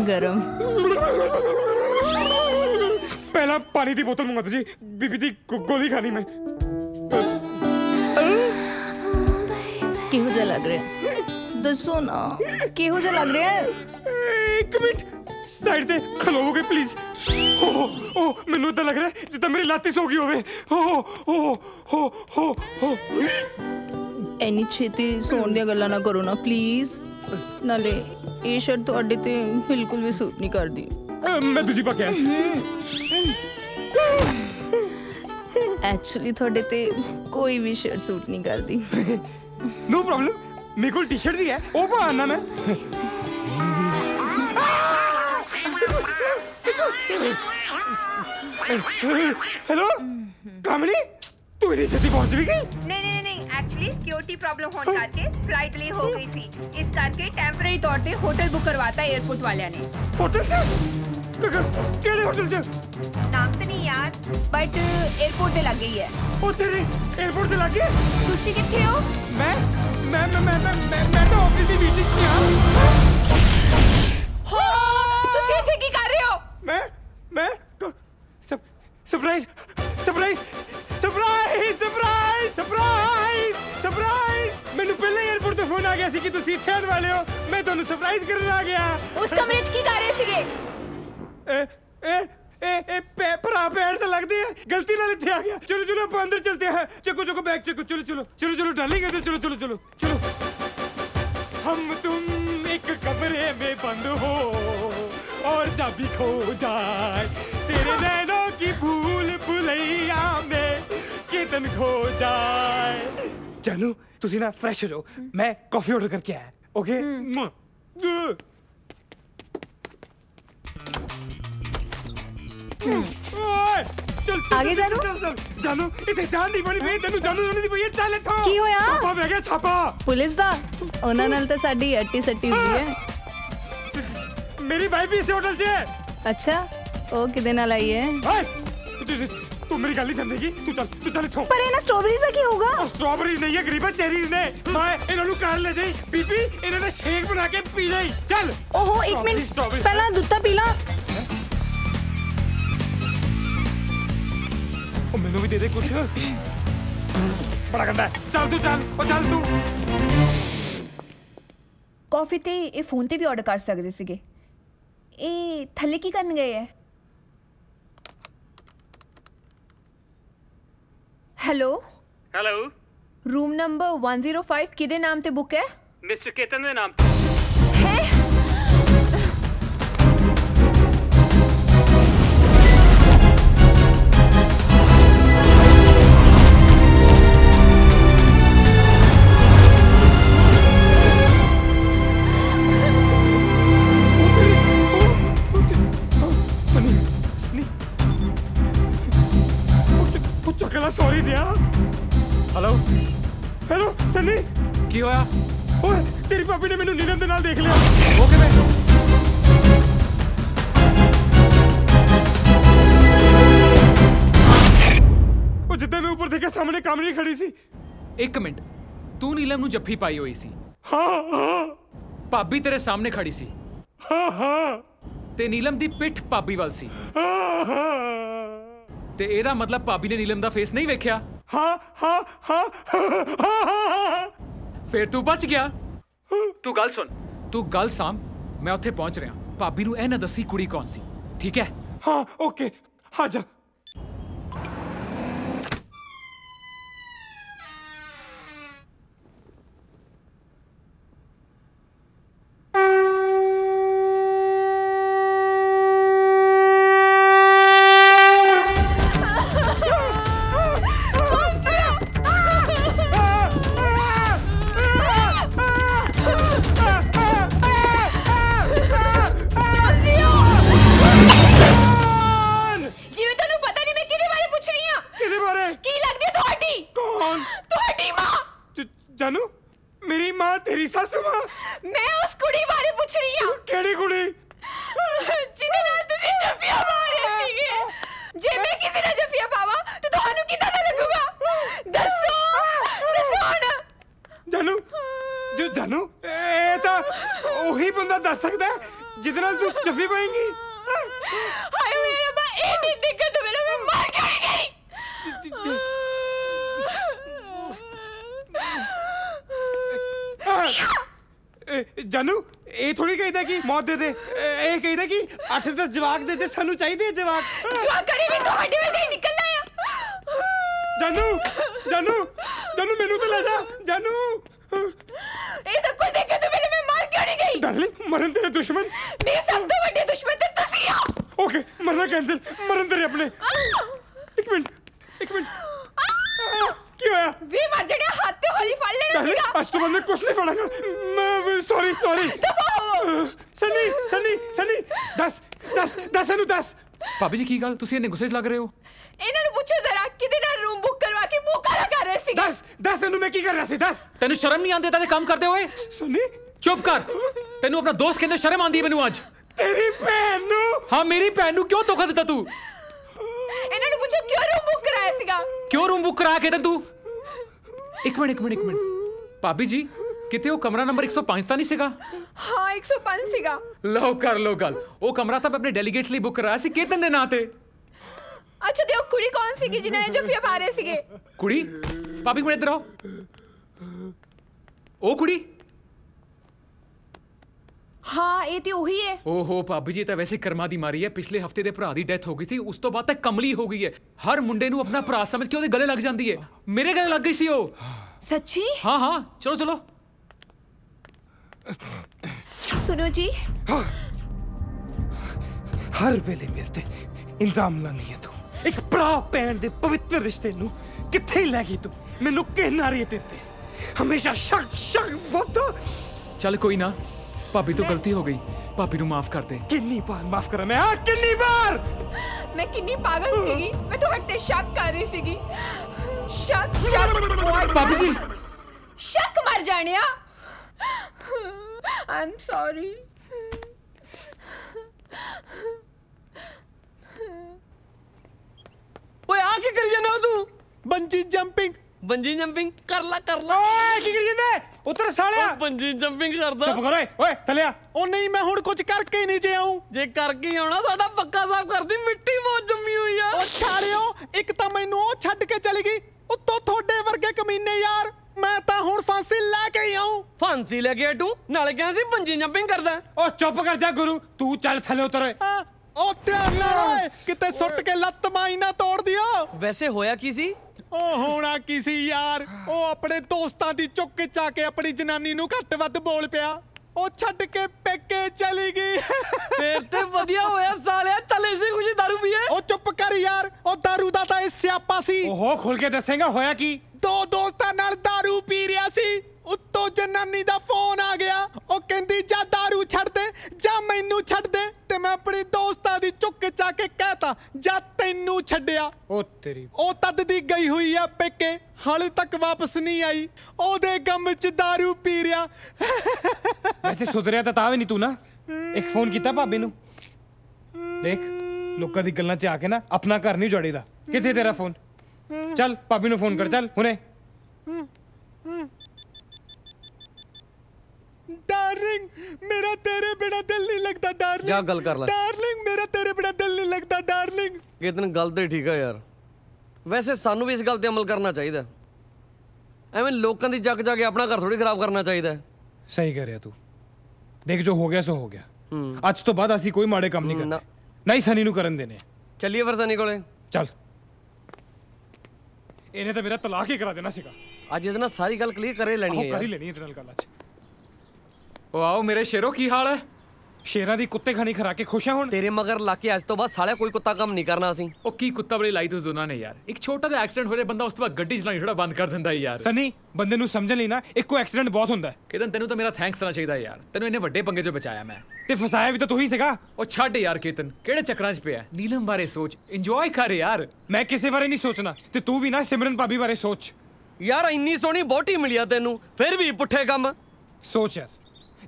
गरम? पहला पानी की बोतल मंगा दो जी, बीबी दी गोली खानी मैं। केहो जा लग रहा है दसो ना, केहो जा लग रहा है? एक मिनट साइड से खलोगे प्लीज। ओ मैनू तो लग रहा है जिदा मेरी लाती सो गई होवे। हो एनी छेती सोन दी गल्ला ना करो ना प्लीज, नाले ये शर्ट तो अड्डे ते बिल्कुल भी सूट नहीं कर दी। मैं दूजी पक्या एक्चुअली थोड़े ते कोई भी शर्ट सूट नहीं कर दी। नो प्रॉब्लम, मेरे को टी शर्ट भी है, वो पहनना मैं। हेलो कामिनी, तू इतनी जल्दी पहुंच भी गई? नहीं, एक्चुअली सिक्योरिटी प्रॉब्लम होने करके फ्लाइट डिले हो गई थी, इस करके टेम्परेरी तौर पे होटल बुक करवाता एयरपोर्ट वाले ने। होटल से? केड़े होटल से? नाम तो नहीं यार, बट एयरपोर्ट पे लग गई है। ओ तेरे एयरपोर्ट पे लग गई? तुसी किथे हो? मैं तो ऑफिस दी मीटिंग च हां। हो तुसी इथे की कर रहे हो? मैं surprise surprise surprise surprise surprise surprise. मैंने पहले एयरपोर्ट पे फोन आ गया सी कि तुसी इथे आने वाले हो, मैं तन्नू सरप्राइज करने आ गया। उस कमरे च की कर रहे सीगे? ए ए भरा पैर तो लगती है, गलती नाल इथे आ गया। चलो आप अंदर चलते हैं। चको बैग चको। चलो डार्लिंग अंदर चलो। हम तुम एक कमरे में बंद हो और चाबी खो जाए, तेरे नैनों की भूल भुलैया में केतन खो जाए। चलो तुसी ना फ्रेश हो जाओ, मैं कॉफी ऑर्डर करके आया। ओके आगे जानू जानू इतने जान नहीं पड़ी भाई, तेनू जानू जानू नहीं पड़ी। चल इतो की होया? छापा पै गया छापा पुलिस दा, ओना नाल ते साडी अट्टी सट्टी हुई है। मेरी वाइफ भी इस होटल से है। अच्छा ओ किदे नाल आई है? तू मेरी गल नहीं समझेगी, तू चल इतो। पर एना स्ट्रॉबेरीज दा की होगा? स्ट्रॉबेरीज नहीं है गरीबा, चेरीज ने। मैं इना नु कार ले जाई बीबी, इना ने शेक बना के पी जाई। चल ओहो एक मिनट, पहला दूता पीला। मैनू भी दे दे कुछ, बड़ा गंदा है। चल तू कॉफी ते ये फोन ते भी ऑर्डर कर सकदे सीगे, ये थल्ले की करन गए है। हेलो रूम नंबर 105 किदे नाम ते बुक है? मिस्टर केतन दे नाम है। दिया। हेलो हेलो सनी की होया? ओए तेरी भाभी ने मैनू नीलम दे नाल देख लिया। वो किवें? ओ जिद्दां मैं ऊपर देखिया सामने कामनी खड़ी सी। एक मिनट, तू नीलम नू जफ्फी पाई होई सी? हाँ हाँ। भाभी तेरे सामने खड़ी सी? हाँ हाँ। ते नीलम दी पिठ भाभी वाल सी? हाँ हाँ। ते एदा मतलब भाभी ने नीलम दा फेस नहीं वेख्या? हाँ हाँ हाँ हाँ हाँ हाँ। फिर तू बच गया। तू गल सुन, तू गल साम, मैं उत्थे पहुंच रहा। भाभी नू ऐ ना दसी कुड़ी कौन सी, ठीक है? हाँ ओके, आ जा। जवाब दे दे, सानू चाहिए जवाब। जानू जानू जानू मेनू तो ले जा। जानू ये सब कुछ देख के तो मेरे में मार क्यों नहीं गई? डार्लिंग मरन तेरे दुश्मन, मेरे सब तो बड़े दुश्मन ते तुसी हो। ओके मरना कैंसिल, मरन तेरे अपने। एक मिनट एक मिनट, क्या होया? वे मर जड़े हाथ ते होली फाड़ लेना सीगा। आज तो मैंने कुछ नहीं फाड़ा, मैं सॉरी सॉरी। सनी सनी सनी दस दस दस अनु दस। भाभी जी की गल, तुसी इन्ने गुस्से लग रहे हो? इन्हां नू पूछो जरा किदे नाल रूम बुक करवा के मुंह काला कर रहे सी। दस दस अनु मैं की कर रहा सी? दस तैनू शर्म नहीं आंदी? तां काम करदे होए। सनी चुप कर, तैनू अपना दोस्त कहंदे शर्म आंदी मैनू आज? तेरी भैन नू। हां मेरी भैन नू क्यों धोखा दित्ता तू? इन्हां नू पूछो क्यों रूम बुक कराया सीगा? क्यों रूम बुक करा के तैनू? एक मिनट एक मिनट एक मिनट, भाभी जी किते वो कमरा नंबर 105 ता नहीं सीगा? हाँ 105 सीगा। लो कर लो गल, वो कमरा तो अपने डेलीगेट्स लिए बुक कराया सी केतन दे नां ते। अच्छा ते वो कुड़ी कौन सीगी जिने जफिया पा रहे सीगे? कुड़ी? भाभी मेरे इधर आओ। ओ कुड़ी? हाँ ये तो वही है। ओहो भाभी जी तो वैसे कर्मा दी मारी है, पिछले हफ्ते दे भरा दी डेथ हो गई थी, उस तो बाद तक कमली हो गई है। हर मुंडे नू अपना भरा समझ के गले लग जाती है, मेरे गले लग गई सी वो। सच्ची? हाँ हाँ चलो चलो। सुनो जी। हाँ। हर वेले मिलते इंजाम लानी है तू, एक भरा भैन दे पवित्र रिश्ते नू किथे ले गई तू? मैनू कहना रही है तेरे ते हमेशा शक शक वादा। चल कोई ना, भाभी तो गलती हो गई, भाभी नू माफ कर दे। कितनी बार माफ करा मैं? कितनी बार? मैं कितनी पागल सीगी, मैं तो हटते शक कर रही सीगी। शक शक भाभी जी, शक मर जाने। I'm sorry. ओए आ के करी जाना तू? बंजी जंपिंग, बंजी जंपिंग कर ला ओए की करी जांदा? उतर सालिया, बंजी जंपिंग करदा। चुप कर ओए, ओए थले आ। ओ नहीं मैं हुण कुछ करके ही नहीं जे आऊं। जे करके ही आउणा साडा पक्का साफ करदी, मिट्टी बहुत जम्मी हुई आ। ओ छाड़ियो, एक तां मैनू ओ छड्ड के चली गई, उत्तों थोड़े वर्गे कमीने यार। मैं ता हुण फांसी लेके ही आऊं। फांसी लेके आटू नाले कहां सी बंजी जंपिंग करदा? ओ चुप कर जा गुरु, तू चल थले उतर। ओ ध्यान ना किते सुट के लत्त माई ना तोड़ दियो। वैसे होया की सी? ओ होना की सी यार, ओ अपने दोस्तां दी चुक चा के अपनी जनानी नू घट वध बोल पिया, ओ छड के पेके चली गई। तेरे ते वधिया होया सालिया, चले सी कुछ दारू पिए। ओ चुप कर यार, ओ दारू दा ता स्यापा सी। ओहो खुल के दसेगा होया की? दो दोस्तां नाल दारू पी रिया सी, उत्तों जनानी दा फोन आ गया, ओ कहंदी जा दारू छड़ दे जा मैनू छड़ दे, ते ਤੇ ਮੈਂ ਆਪਣੀ ਦੋਸਤਾਂ ਦੀ ਚੁੱਕ ਚਾ ਕੇ ਕਹਤਾ ਜਾਂ ਤੈਨੂੰ ਛੱਡਿਆ ਉਹ ਤੇਰੀ ਉਹ ਤਦ ਦੀ ਗਈ ਹੋਈ ਆ ਪੇਕੇ ਹਾਲੇ ਤੱਕ ਵਾਪਸ ਨਹੀਂ ਆਈ ਉਹਦੇ ਗਮ ਚ दारू ਪੀ ਰਿਆ ਵੈਸੇ ਸੁਧਰਿਆ ਤਾਂ ਵੀ ਨਹੀਂ ਤੂੰ ਨਾ ਇੱਕ ਫੋਨ ਕੀਤਾ ਭਾਬੀ ਨੂੰ ਦੇਖ ਲੋਕਾਂ ਦੀ ਗੱਲਾਂ ਚ ਆ ਕੇ ਨਾ ਆਪਣਾ ਘਰ ਨਹੀਂ ਜੋੜੀਦਾ ਕਿੱਥੇ ਤੇਰਾ ਫੋਨ चल भाभी नु फोन कर चल हुने डार्लिंग मेरा तेरे बिना दिल नहीं लगता डार्लिंग जा गल कर ले डार्लिंग मेरा तेरे बिना दिल नहीं लगता डार्लिंग केतन गल ते ठीक है यार वैसे सानू भी इस गल ते अमल करना चाहिए एवें लोकां दी जग जाके अपना घर थोड़ी खराब करना चाहिए सही कह रहा तू देख जो हो गया सो हो गया आज तो बाद असी कोई माड़े काम नहीं करना नहीं सनी नु करन देने चलिए फिर सनी कोले चल इन्हें तो मेरा तलाक ही करा देना सीगा आज इतना सारी गल क्लियर करे लेनी है यार कर लेनी है इतना गल आज ओ आओ मेरे शेरों की हाल है शेरा दी कुत्ते खानी खरा के खुश होन तेरे मगर लाके आज तो बाद साला कोई कुत्ता काम नहीं करना सी ओ की कुत्ता बड़ी लाई तू जोना ने यार एक छोटा सा एक्सीडेंट हो जाए बंदा उस तो बाद गड्डी चलानी थोड़ा बंद कर देंदा यार सनी बंदे नु समझ लेना एको एक्सीडेंट बहुत हुंदा है केतन तेनु तो मेरा थैंक्स करना चाहिए यार तेनु इने वड्डे पंगे चो बचाया मैं ते फसाया भी तो तू ही सीगा ओ छड यार केतन केड़े चक्करां च पिया नीलम बारे सोच एंजॉय कर यार मैं किसी बारे नहीं सोचना ते तू भी ना सिमरन भाभी बारे सोच यार इन्नी सोहनी बोटी मिलिया तेनु फिर भी पुठे काम सोच यार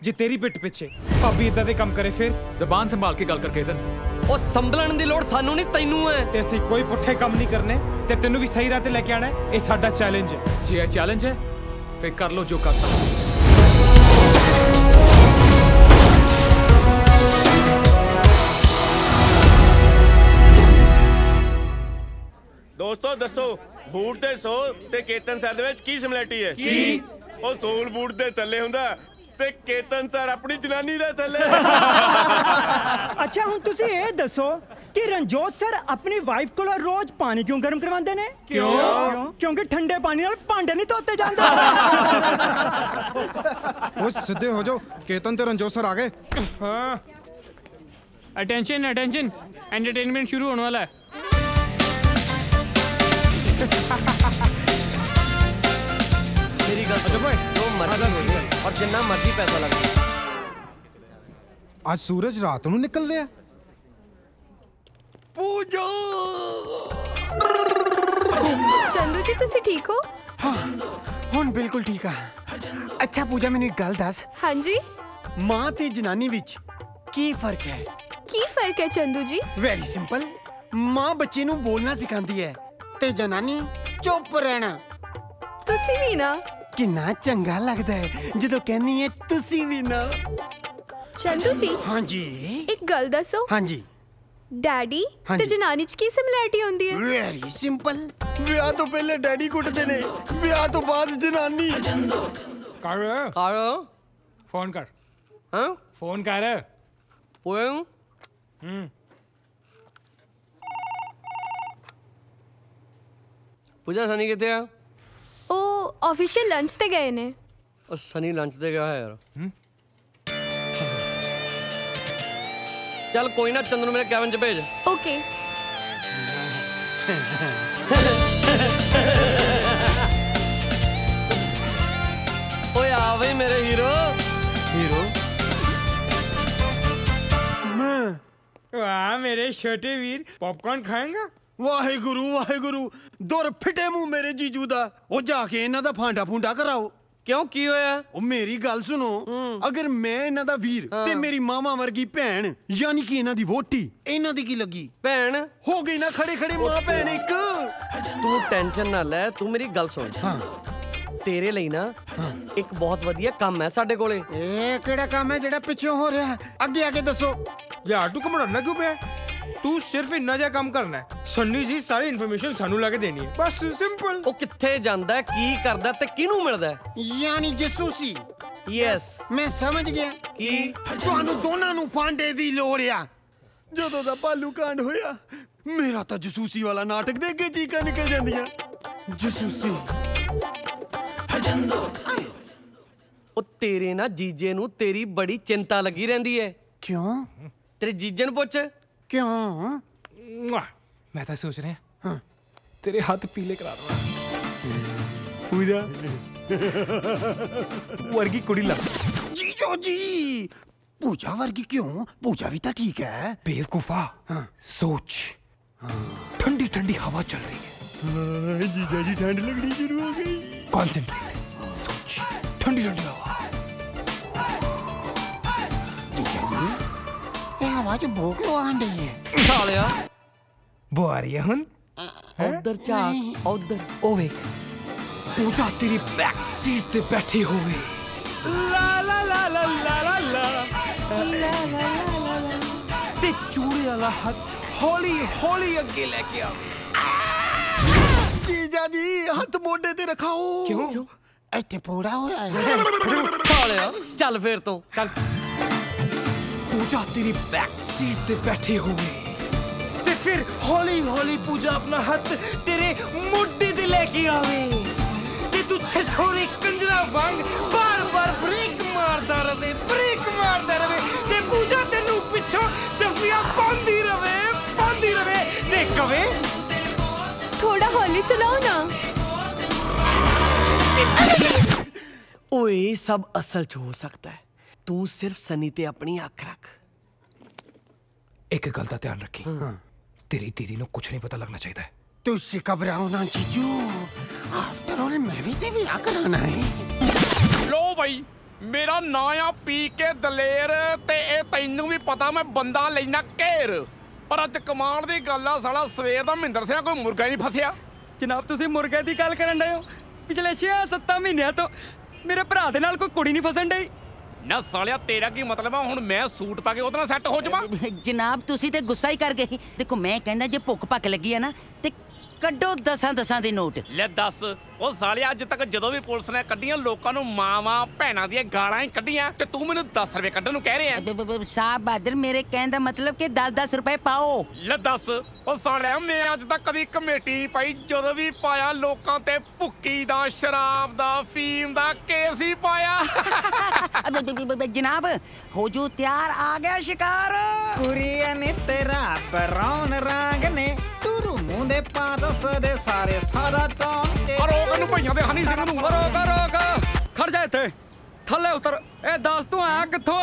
जे तेरी पिट पिछे भाभी इदा दे काम करे फिर जबान संभाल के गल कर केतन ओ संभलन दी लोड़ सानू नहीं तैनू है ते असी कोई पुठे काम नहीं करने ते तेनू भी सही राह ते लेके आना है ए साडा चैलेंज है जे ए चैलेंज है फिर कर लो जो कर सकते दोस्तों दसो बूट ते सो ते केतन सर दे विच की सिमिलरिटी है की ओ सोल बूट दे थल्ले हुंदा ਤੇ ਕੇਤਨ ਸਰ ਆਪਣੀ ਜਨਾਨੀ ਦੇ ਥੱਲੇ ਅੱਛਾ ਹੁਣ ਤੁਸੀਂ ਇਹ ਦੱਸੋ ਕਿ ਰਣਜੋਤ ਸਰ ਆਪਣੀ ਵਾਈਫ ਕੋਲ ਰੋਜ਼ ਪਾਣੀ ਕਿਉਂ ਗਰਮ ਕਰਵਾਉਂਦੇ ਨੇ ਕਿਉਂ ਕਿਉਂਕਿ ਠੰਡੇ ਪਾਣੀ ਨਾਲ ਭਾਂਡੇ ਨਹੀਂ ਧੋਤੇ ਜਾਂਦੇ ਉਹ ਸਿੱਧੇ ਹੋ ਜਾਓ ਕੇਤਨ ਤੇ ਰਣਜੋਤ ਸਰ ਆ ਗਏ ਹਾਂ ਅਟੈਂਸ਼ਨ ਅਟੈਂਸ਼ਨ ਐਂਟਰਟੇਨਮੈਂਟ ਸ਼ੁਰੂ ਹੋਣ ਵਾਲਾ ਹੈ ਮੇਰੀ ਗੱਲ ਸੁਣੋ ਭਾਈ और जिन्ना मर्जी पैसा लगा। आज सूरज रात को निकल रहा है। पूजा। चंदू जी तुसी ठीक हो? हाँ, हुण बिल्कुल ठीक है। अच्छा पूजा मैनू एक गल दस। हाँ जी। मां ते जनानी विच की फर्क है? की फर्क है चंदू जी? Very simple. मां बच्चे नू बोलना सिखाती है ते जनानी चुप रहना। तुसी भी ना कितना चंगा लगता है जो कहनी है तुसी भी ना चंदू जी हाँ जी एक गल दसो हाँ जी डैडी ते जनानी च की सिमिलैरिटी होंदी है वेरी सिंपल ब्याह तो पहले डैडी कुटदे ने ब्याह तो बाद जनानी कर कर फोन कर हां फोन कर ओए पूजा सनी कहते हैं ਉਹ ਆਫੀਸ਼ੀਅਲ ਲੰਚ ਤੇ ਗਏ ਨੇ ਉਹ ਸਨੀ ਲੰਚ ਤੇ ਗਿਆ ਹੈ ਯਾਰ ਚੱਲ ਕੋਈ ਨਾ ਚੰਦੂ ਨੂੰ ਮੇਰੇ ਕੈਬਨ 'ਚ ਭੇਜ ਓਕੇ ਓਏ ਆ ਬਈ ਮੇਰੇ ਹੀਰੋ ਹੀਰੋ ਮੈਂ ਵਾਹ ਮੇਰੇ ਛੋਟੇ ਵੀਰ ਪੌਪਕੌਰਨ ਖਾਏਗਾ वाहेगुरु वाहेगुरु दुर फिटे मुंह मेरे जीजू दा ओ जाके इन्हां दा फांडा फूंडा कराओ क्यों की होया ओ मेरी गल सुनो अगर मैं इन्हां दा वीर हाँ। ते मेरी मामा वर्गी भैन यानी कि इन्हां दी वोटी इन्हां दी की लगी भैन हो गई ना खड़े खड़े मां भैन एक तू टेंशन ना ले तू मेरी गल सुन हां तेरे लिए ना हाँ। एक बहुत वधिया काम है साडे कोले ए केड़ा काम है जेड़ा पिछे हो रहा है अगे आके दसो यार तू घमंडना क्यों पिया तू सिर्फ इन्ना जा काम करना है सन्नी जी सारी इन्फॉर्मेशन सानू लाके देनी है बस सिंपल ओ किथे जांदा है की करदा ते किनू मिलदा है यानी जसूसी यस मैं समझ गया की तुहानू दोनां नू पांडे दी लोड़ आ जदों दा भालू कांड होया मेरा तां जसूसी वाला नाटक दे अगे चीकां निकल जांदियां जसूसी ओ तेरे ना जीजे नू तेरी बड़ी चिंता लगी रहिंदी है क्यों तेरे जीजे नू पुछ क्यों मैं तो सोच रहा हाँ। तेरे हाथ पीले करा पूजा वर्गी कुड़ी ला जीजो जी पूजा वर्गी क्यों? पूजा भी तो ठीक है। बेवकूफा, हाँ। सोच, ठंडी ठंडी हवा चल रही है। जीजा जी ठंड लगनी शुरू हो गई। कॉन्सेंट्रेट, सोच, ठंडी ठंडी हवा। जीजा जी, ये हवा जो भोग क्यों आ रही है? सालिया, वो आ रही है हन? उधर चाक, उधर ओवे। पूजा तेरी बैक सीट पे बैठी हुई। ला ला ला ला ला ला ला ला ला ला ते चूड़े वाला हाथ हौली हौली अगे लेके आ। जीजा जी हाथ मोड़े ते रखा हो। क्यों? ऐसे पूरा हो रहा है। चल फिर तो चल। पूजा तेरी बैक सीट पे बैठी हुई ते फिर हौली हौली पूजा अपना हाथ तेरे मोड़े ते लेके आवे। तू छोरी कंजरा वांग बार बार ब्रेक मारदा रवे, ब्रेक मारदा रवे ते पूजा तेनू पिछो जफिया पांदी रवे ते कवे थोड़ा हौली चलाओ ना। ओए सब असल च हो सकता है, तू सिर्फ सनी ते अपनी आंख रख। एक गल दा ध्यान रखी, हां तेरी दीदी नु कुछ नहीं पता लगना चाहिए। तू इससे घबराओ ना जीजू, आफ्टर ऑल मैं भी तेरे यहाँ कराना है। लो भाई, मेरा नाया पी के दलेर ते ए तैनू भी पता मैं बंदा लेना केर। पर अज कमाल दी गल आ साला सवेर दा महिंदर सिंह कोई मुर्गा नहीं फसिया। जनाब तुसी मुर्गे दी गल करन दे हो? पिछले 6-7 महीनों तो मेरे भरा दे नाल कोई कुड़ी नहीं फसन दी। ना सालिया तेरा की मतलब है हुण मैं सूट पा के उतना सेट हो जावां? जनाब तुसी ते गुस्सा ही कर गए। देखो मैं कहंदा जे भुख भक लगी है ना ते ਕੱਢੋ 10-10 ਦੇ ਨੋਟ। ਲੈ 10 ਉਹ ਸਾਲਿਆ ਅੱਜ ਤੱਕ ਜਦੋਂ ਵੀ ਪੁਲਿਸ ਨੇ ਕੱਢੀਆਂ ਲੋਕਾਂ ਨੂੰ ਮਾਵਾਂ ਭੈਣਾਂ ਦੀਆਂ ਗਾਲਾਂ ਹੀ ਕੱਢੀਆਂ ਤੇ ਤੂੰ ਮੈਨੂੰ 10 ਰੁਪਏ ਕੱਢਣ ਨੂੰ ਕਹਿ ਰਿਹਾ। ਸਾਹਿਬ ਬਾਦਰ ਮੇਰੇ ਕਹਿਣ ਦਾ ਮਤਲਬ ਕਿ 10-10 ਰੁਪਏ ਪਾਓ। ਲੈ 10 ਉਹ ਸਾਲਿਆ ਮੈਂ ਅੱਜ ਤੱਕ ਕਦੀ ਕਮੇਟੀ ਪਾਈ ਜਦੋਂ ਵੀ ਪਾਇਆ ਲੋਕਾਂ ਤੇ ਭੁੱਕੀ ਦਾ ਸ਼ਰਾਬ ਦਾ ਫੀਮ ਦਾ ਕੇਸ ਹੀ ਪਾਇਆ। ਜਨਾਬ ਹੋ ਜੋ ਤਿਆਰ ਆ ਗਿਆ ਸ਼ਿਕਾਰ। ਕੁਰੀਆ ਨੇ ਤੇਰਾ ਪਰੌਣ ਰਾਗ ਨੇ ਤੁਰੂ ਮੁੰਡੇ पादस दे सारे सारा टाउन के रोका नु भैया दे हनी सिंह नु रोका रोका खड़ जा इथे थल्ले उतर। ए दस तू आया किथों?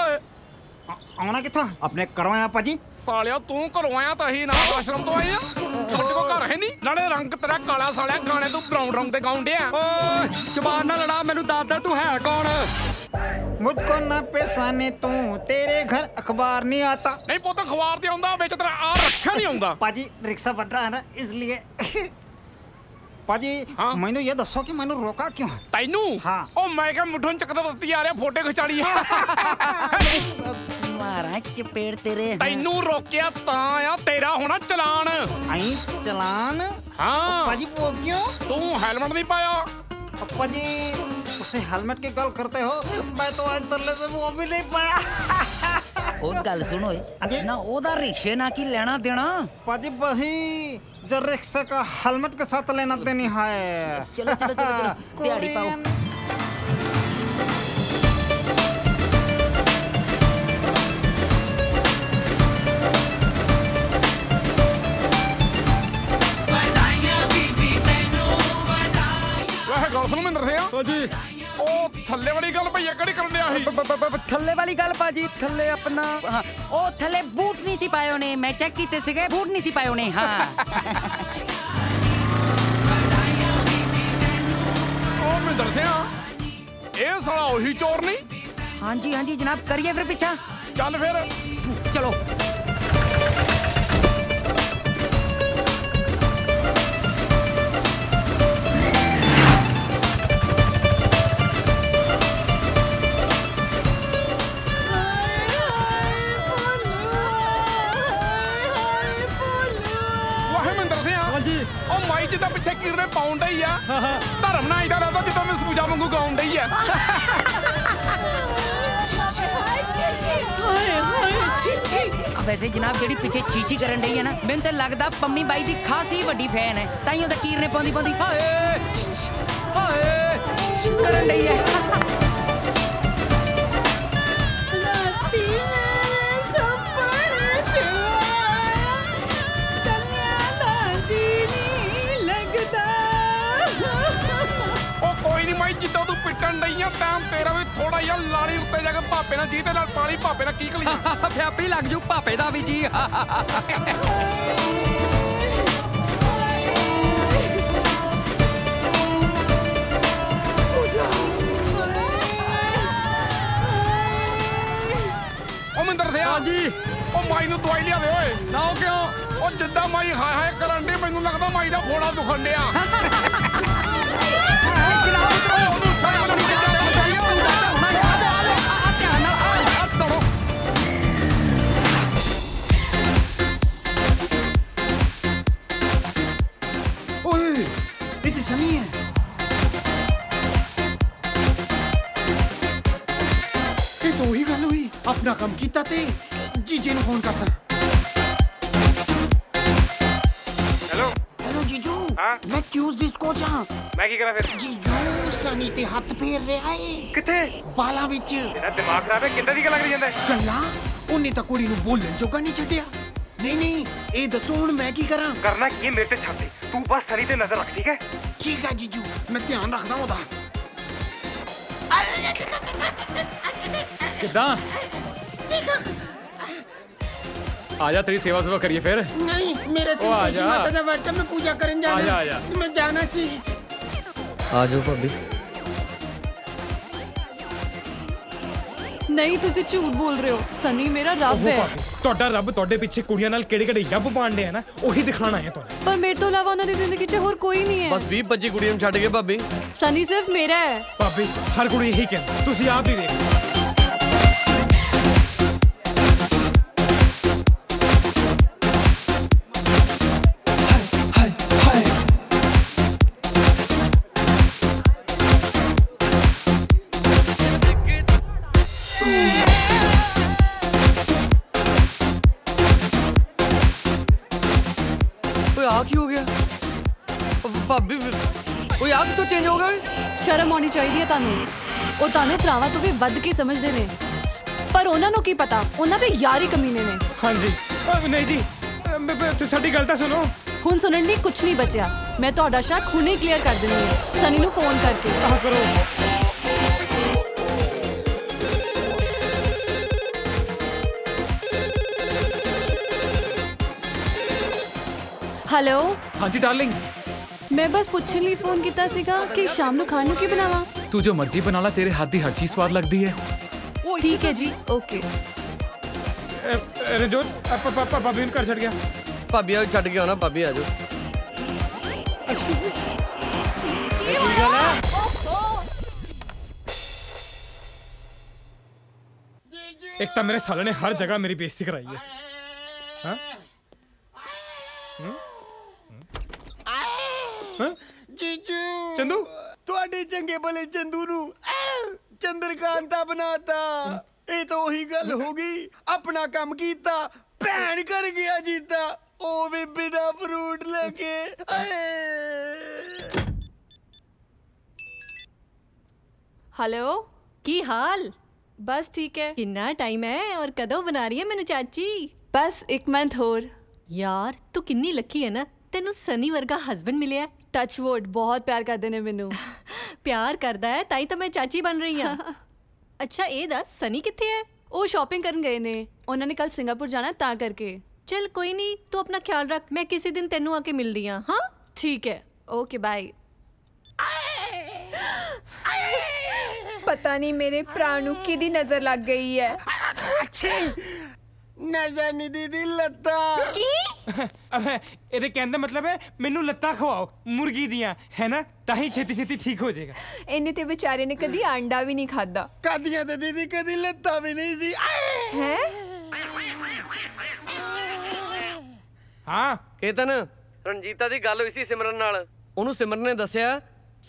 आना किथों अपने करवाया पाजी। सालिया तू करवाया ता ही ना आश्रम तो आया सट को घर है नी नाले रंग तेरा काला। सालिया गाने तू ब्राउन रंग ते गाउंडे आ। ओए जबान ना लड़ा मेनू दस दे तू है कौन? मुझको ना पहचाने तू तेरे घर अखबार नहीं आता। नहीं पोता अखबार ते आंदा बेच तेरा आ रक्षा नहीं आंदा। पाजी रिक्शा बढ़ रहा है ना इसलिए। पाजी हाँ? मैंने ये दसो कि मैंने रोका क्यों है तैनू? हां ओ मैं क्या मुठन चक्रवर्ती आ रहा फोटो खिचाड़ी है। मारा चपेड़ तेरे तैनू रोकिया ता आ तेरा होना चलान। आई चलान? हां पाजी वो क्यों? तू हेलमेट नहीं पाया। पापा जी उसे हेलमेट की गल करते हो, मैं तो आज तरले से वो भी नहीं पाया। ओ गल सुनो ना ओदा रिक्शे ना की लेना देना। पाजी वही जो रिक्शे का हेलमेट के साथ लेना देनी है। चलो चलो चलो तैयारी पाओ। पाजी ओ थल्ले वाली गल भैया कड़ी करन दिया ही। थल्ले वाली गल पाजी थल्ले अपना हां ओ थल्ले बूट नहीं सी पायो ने। मैं चेक कीते सीगे बूट नहीं सी पायो ने। हां ओ मैं दरसे हां ए साला ओही चोर नहीं। हां जी जनाब करिए फिर पीछा। चल फिर चलो। ਪਿੱਛੇ ਕਿਰਨੇ ਪਾਉਂਡ ਹੀ ਆ ਧਰਮ ਨਾ ਇਦਾਂ ਲੱਗਦਾ ਜਿੱਦਾਂ ਮੈਂ ਸੂਜਾ ਵਾਂਗੂ ਗਾਉਂਡ ਹੀ ਆ। ਵੈਸੇ ਜਨਾਬ ਜਿਹੜੀ ਪਿੱਛੇ ਛੀਛੀ ਕਰਨ ਡਈ ਆ ਨਾ ਮੈਨੂੰ ਤਾਂ ਲੱਗਦਾ ਪੰਮੀ ਬਾਈ ਦੀ ਖਾਸੀ ਵੱਡੀ ਫੈਨ ਹੈ ਤਾਂ ਹੀ ਉਹਦਾ ਕਿਰਨੇ ਪਾਉਂਦੀ ਹਾਏ ਹਾਏ ਕਰਨ ਡਈ ਆ। जिदा तू पिटन डई आ टाइम तेरा भी थोड़ा जा लाड़ी उत्ते जाके भापे ना जी ते लड़ पा वाली पापे ना की कलियां फ्यापी लग जू पापे दा भी जी। मिंदर सिया जी ओ माई नूं दवाई लिया दे ओए। ना क्यों ओ जिद्दा माई हाय हाय करन दी मैनूं लगदा माई दा फोड़ा दुखन दिया। ओए ये तो सनी है। ये तो ही गल हुई अपना काम किया जीजे को फोन करता। हेलो हेलो जीजू। हाँ? मैं ट्यूजडे को जां। मैं की करा फिर? जीजू सनी ते हाथ फेर रहा है। किथे? बाला विच। तेरा दिमाग खराब है किंदा दी गल करी जांदा है। गल्ला उन्हें तां कुड़ी नूं बोलन जोगा नहीं छड्डिया। नहीं नहीं ए दसो हुण मैं की करां? करना की मेरे ते छाते तू बस सनी ते नजर रख ठीक है? ठीक है जीजू मैं ध्यान रखदा ओदा। किदा आजा तेरी सेवा सुबह करिए फिर। नहीं मेरे से माता दा व्रत में पूजा करन जाना। आजा आजा मैं जाना सी। आजो भाभी। नहीं तुझे झूठ बोल रहे हो सनी मेरा रब है। तोड़ा रब तोड़े पीछे कुड़ियां नाल केड़े-केड़े यब बांडे है ना ओही दिखाना है तोड़ा। पर मेरे तो अलावा उन्हां दी जिंदगी च होर कोई नहीं है। बस 20-25 कुड़ियां में छड़ के भाभी सनी सिर्फ मेरा है। भाभी हर कुड़ी यही कहती तुसी आप ही देखो। शर्म आनी चाहिए तानू। वो ताने भरावां तो भी वध के समझते हैं पर उन्होंने की पता उन्होंने तो यार ही कमीने ने। हाँ जी नहीं जी साडी गल तां सुनो। हुण सुनने लई कुछ नहीं बचा। मैं तुहाडा शक हुणे क्लीयर कर दिंदी है सनी नूं फोन करके। तां करो हेलो। हाँ जी डार्लिंग मैं बस पूछने लिए फोन किया सीगा कि शाम को खाने की बनावा। तू जो मर्जी बना ला तेरे हाथ की हर चीज स्वाद लगती है। ठीक है जी ओके। रंजोत भाभी ने घर छड़ गया। भाभी छड़ के आना भाभी आ जाओ। एक तो मेरे साले ने हर जगह मेरी बेइज्जती कराई है। हाँ? हाँ? जीजू चंदू थोड़े चंगे भले चंदू नू चंद्रकांता बनाता। ये तो वही गल हो गई अपना काम कीता भैन कर गया जीता ओ भी बिना फ्रूट लेके। हेलो की हाल? बस ठीक है। कितना टाइम है और कदों बना रही है मैनू चाची? बस एक मंथ होर। यार तू कितनी लकी है ना तेनू सनी वर्गा हस्बैंड मिले। टच वुड बहुत प्यार करते हैं मैनू। प्यार करता है ताई तो मैं चाची बन रही हूँ। अच्छा ये दस सनी कितने है? वो शॉपिंग करन गए ने उन्होंने कल सिंगापुर जाना ता करके। चल कोई नहीं तू अपना ख्याल रख मैं किसी दिन तेनू आके मिलती हाँ। हाँ ठीक है ओके बाय। पता नहीं मेरे भरा नू किदी नजर लग गई है। नजर नहीं दीदी लत्ता ਇਹਦੇ कहने का मतलब है ਮੈਨੂੰ ਲੱਤਾਂ ਖਵਾਓ ਮੁਰਗੀ ਦੀਆਂ है ना ਤਾਂ ਹੀ ਛੇਤੀ ਛੇਤੀ ठीक हो जाएगा। ਇਹਨੇ ਤੇ ਵਿਚਾਰੇ ਨੇ ਕਦੀ ਆਂਡਾ ਵੀ ਨਹੀਂ ਖਾਦਾ। ਕਾਦੀਆਂ ਤੇ ਦੀਦੀ ਕਦੀ ਲੱਤਾਂ ਵੀ ਨਹੀਂ ਸੀ ਹੈ। ਹਾਂ ਕੇਤਨ ਰਣਜੀਤਾ ਦੀ ਗੱਲ ਹੋਈ ਸੀ ਸਿਮਰਨ ਨਾਲ। ਉਹਨੂੰ ਸਿਮਰਨ ਨੇ ਦੱਸਿਆ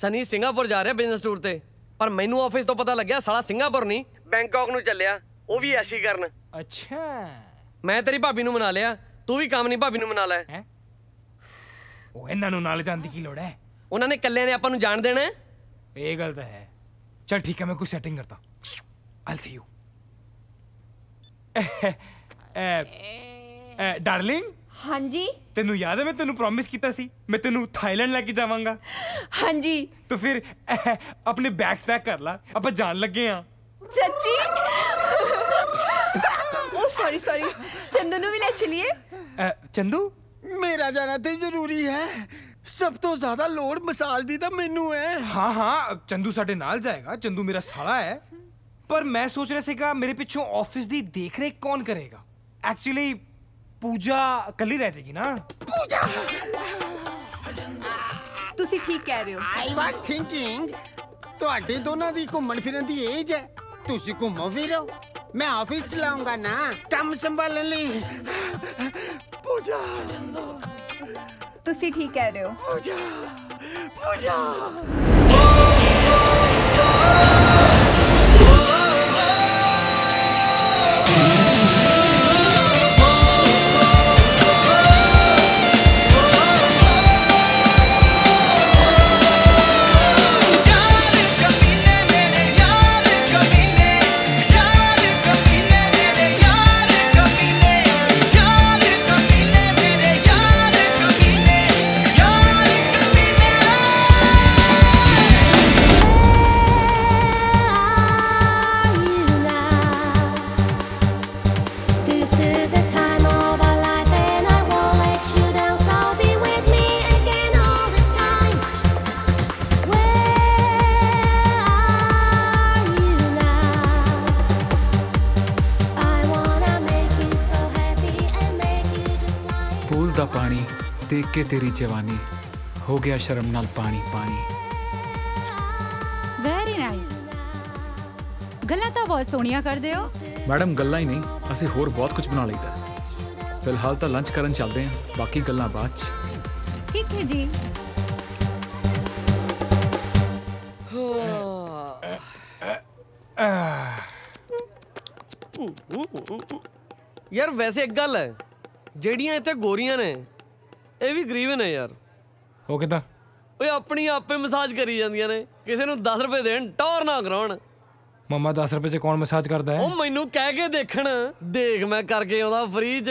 ਸਨੀ ਸਿੰਗਾਪੁਰ ਜਾ ਰਿਹਾ ਬਿਜ਼ਨਸ ਟੂਰ ਤੇ ਪਰ ਮੈਨੂੰ ਆਫਿਸ ਤੋਂ ਪਤਾ ਲੱਗਿਆ ਸਾਲਾ ਸਿੰਗਾਪੁਰ ਨਹੀਂ ਬੈਂਕਾਕ ਨੂੰ ਚੱਲਿਆ ਉਹ ਵੀ ਐਸ਼ੀ ਕਰਨ। ਅੱਛਾ ਮੈਂ ਤੇਰੀ ਭਾਬੀ ਨੂੰ ਮਨਾ ਲਿਆ तू भी काम नहीं भाभी मना लै। उन्होंने कल्ले ने आपां नूं जान देना है। ये गल तो है। चल ठीक है मैं कुछ सेटिंग करता। I'll see you. डार्लिंग हाँ जी तेनू याद है मैं तेनू प्रॉमिस कीता सी मैं तेनू थाईलैंड लेके जावांगा। हाँ जी तो फिर अपने बैग्स पैक कर ला आपां जान लगे हाँ। सच्ची सॉरी सॉरी चंदू नु मिला चलिए। चंदू मेरा जाना तो जरूरी है, सब तो ज्यादा लोड मसाल दी दा मेनू है। हाँ हाँ चंदू साडे नाल जाएगा, चंदू मेरा साला है। पर मैं सोच रहा सीगा मेरे पिछों ऑफिस दी देख रेख कौन करेगा। एक्चुअली पूजा कली रह जाएगी ना। पूजा तुसी ठीक कह रहे हो। आई वाज थिंकिंग ਤੁਹਾਡੇ ਦੋਨਾਂ ਦੀ ਘੁੰਮਣ ਫਿਰਨ ਦੀ ਏਜ ਹੈ, ਤੁਸੀਂ ਘੁੰਮੋ ਫਿਰੋ, ਮੈਂ ਆਫਿਸ ਚਲਾਉਂਗਾ ਨਾ, ਕੰਮ ਸੰਭਾਲਣ ਲਈ। ਪੂਜਾ ਤੁਸੀਂ ਠੀਕ ਕਹਿ ਰਹੇ ਹੋ। ਪੂਜਾ ਪੂਜਾ देख के तेरी जवानी हो गया शर्म नाल पानी पानी। Very nice. गल्ला तो बहुत सोनिया कर दे हो। मैडम गल्ला ही नहीं असी होर बहुत कुछ बना लेता है। फिलहाल तो लंच करन चलते हैं, बाकी गल्ला बाद च। ठीक है जी। यार वैसे एक गल है, ਜਿਹੜੀਆਂ ਇੱਥੇ ਗੋਰੀਆਂ ਨੇ ਇਹ ਵੀ ਗਰੀਬ ਨੇ ਯਾਰ। ਹੋ ਕਿਦਾਂ ਓਏ, ਆਪਣੀ ਆਪੇ ਮਸਾਜ ਕਰੀ ਜਾਂਦੀਆਂ ਨੇ, ਕਿਸੇ ਨੂੰ 10 ਰੁਪਏ ਦੇਣ ਟੌਰ ਨਾ ਕਰਾਉਣ। ਮਮਾ 10 ਰੁਪਏ 'ਚ ਕੌਣ ਮਸਾਜ ਕਰਦਾ ਹੈ? ਉਹ ਮੈਨੂੰ ਕਹਿ ਕੇ ਦੇਖਣ, ਦੇਖ ਮੈਂ ਕਰਕੇ ਆਉਂਦਾ ਫ੍ਰੀ 'ਚ।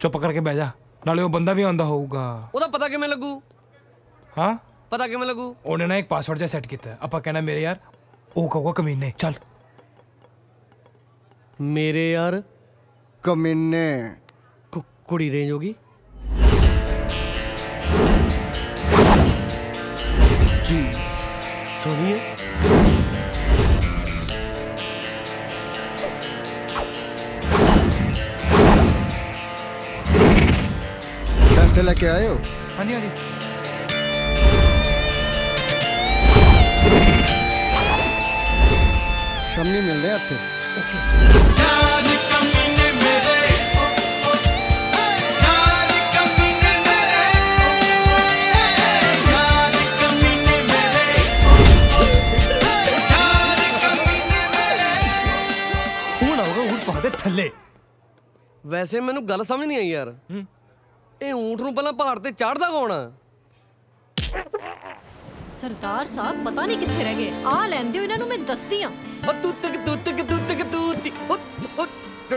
ਚੁੱਪ ਕਰਕੇ ਬਹਿ ਜਾ, ਨਾਲੇ ਉਹ ਬੰਦਾ ਵੀ ਆਉਂਦਾ ਹੋਊਗਾ, ਉਹਦਾ ਪਤਾ ਕਿਵੇਂ ਲੱਗੂ? ਹਾਂ ਪਤਾ ਕਿਵੇਂ ਲੱਗੂ? ਉਹਨੇ ਨਾ ਇੱਕ ਪਾਸਵਰਡ ਜਿਹਾ ਸੈੱਟ ਕੀਤਾ, ਆਪਾਂ ਕਹਿਣਾ ਮੇਰੇ ਯਾਰ, ਉਹ ਕਹੂਗਾ ਕਮੀਨੇ। ਚੱਲ ਮੇਰੇ ਯਾਰ ਕਮੀਨੇ कुड़ी रेंज होगी जी। सुनिए पैसे लेके आए हो? हाँ जी हाँ जी। शम्मी मिल रहे हैं आपसे। ਥੱਲੇ ਵੈਸੇ ਮੈਨੂੰ ਗੱਲ ਸਮਝ ਨਹੀਂ ਆਈ ਯਾਰ, ਇਹ ਊਂਠ ਨੂੰ ਪਹਿਲਾਂ ਪਹਾੜ ਤੇ ਚੜਦਾ ਕੌਣ ਆ? ਸਰਦਾਰ ਸਾਹਿਬ ਪਤਾ ਨਹੀਂ ਕਿੱਥੇ ਰਹਿ ਗਏ, ਆ ਲੈਂਦੇ ਹੋ ਇਹਨਾਂ ਨੂੰ, ਮੈਂ ਦੱਸਦੀ ਆ।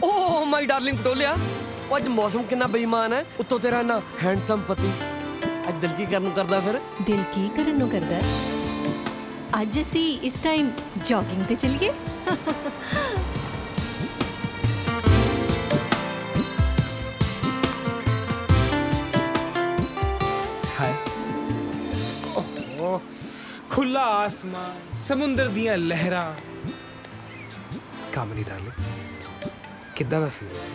ਓ ਮਾਈ ਡਾਰਲਿੰਗ ਟੋਲਿਆ, ਅੱਜ ਮੌਸਮ ਕਿੰਨਾ ਬੇਈਮਾਨ ਹੈ, ਉੱਤੋਂ ਤੇਰਾ ਨਾ ਹੈਂਡਸਮ ਪਤੀ। ਅੱਜ ਦਿਲ ਕੀ ਕਰਨ ਨੂੰ ਕਰਦਾ? ਫਿਰ ਦਿਲ ਕੀ ਕਰਨ ਨੂੰ ਕਰਦਾ? ਅੱਜ ਅਸੀਂ ਇਸ ਟਾਈਮ ਜੋਗਿੰਗ ਤੇ ਚੱਲੀਏ। खुला आसमान, समुंदर दिया लहरा, काम नहीं डाले किदा का फील है?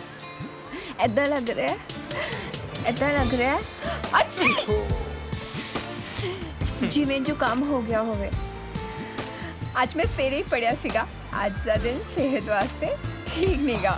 ऐदा लग रहा है, ऐदा लग रहा है अच्छा जिवें जो काम हो गया होवे। आज मैं सवेरे ही पढ़िया सीगा, आज का दिन सेहत वास्ते ठीक नहीं गा।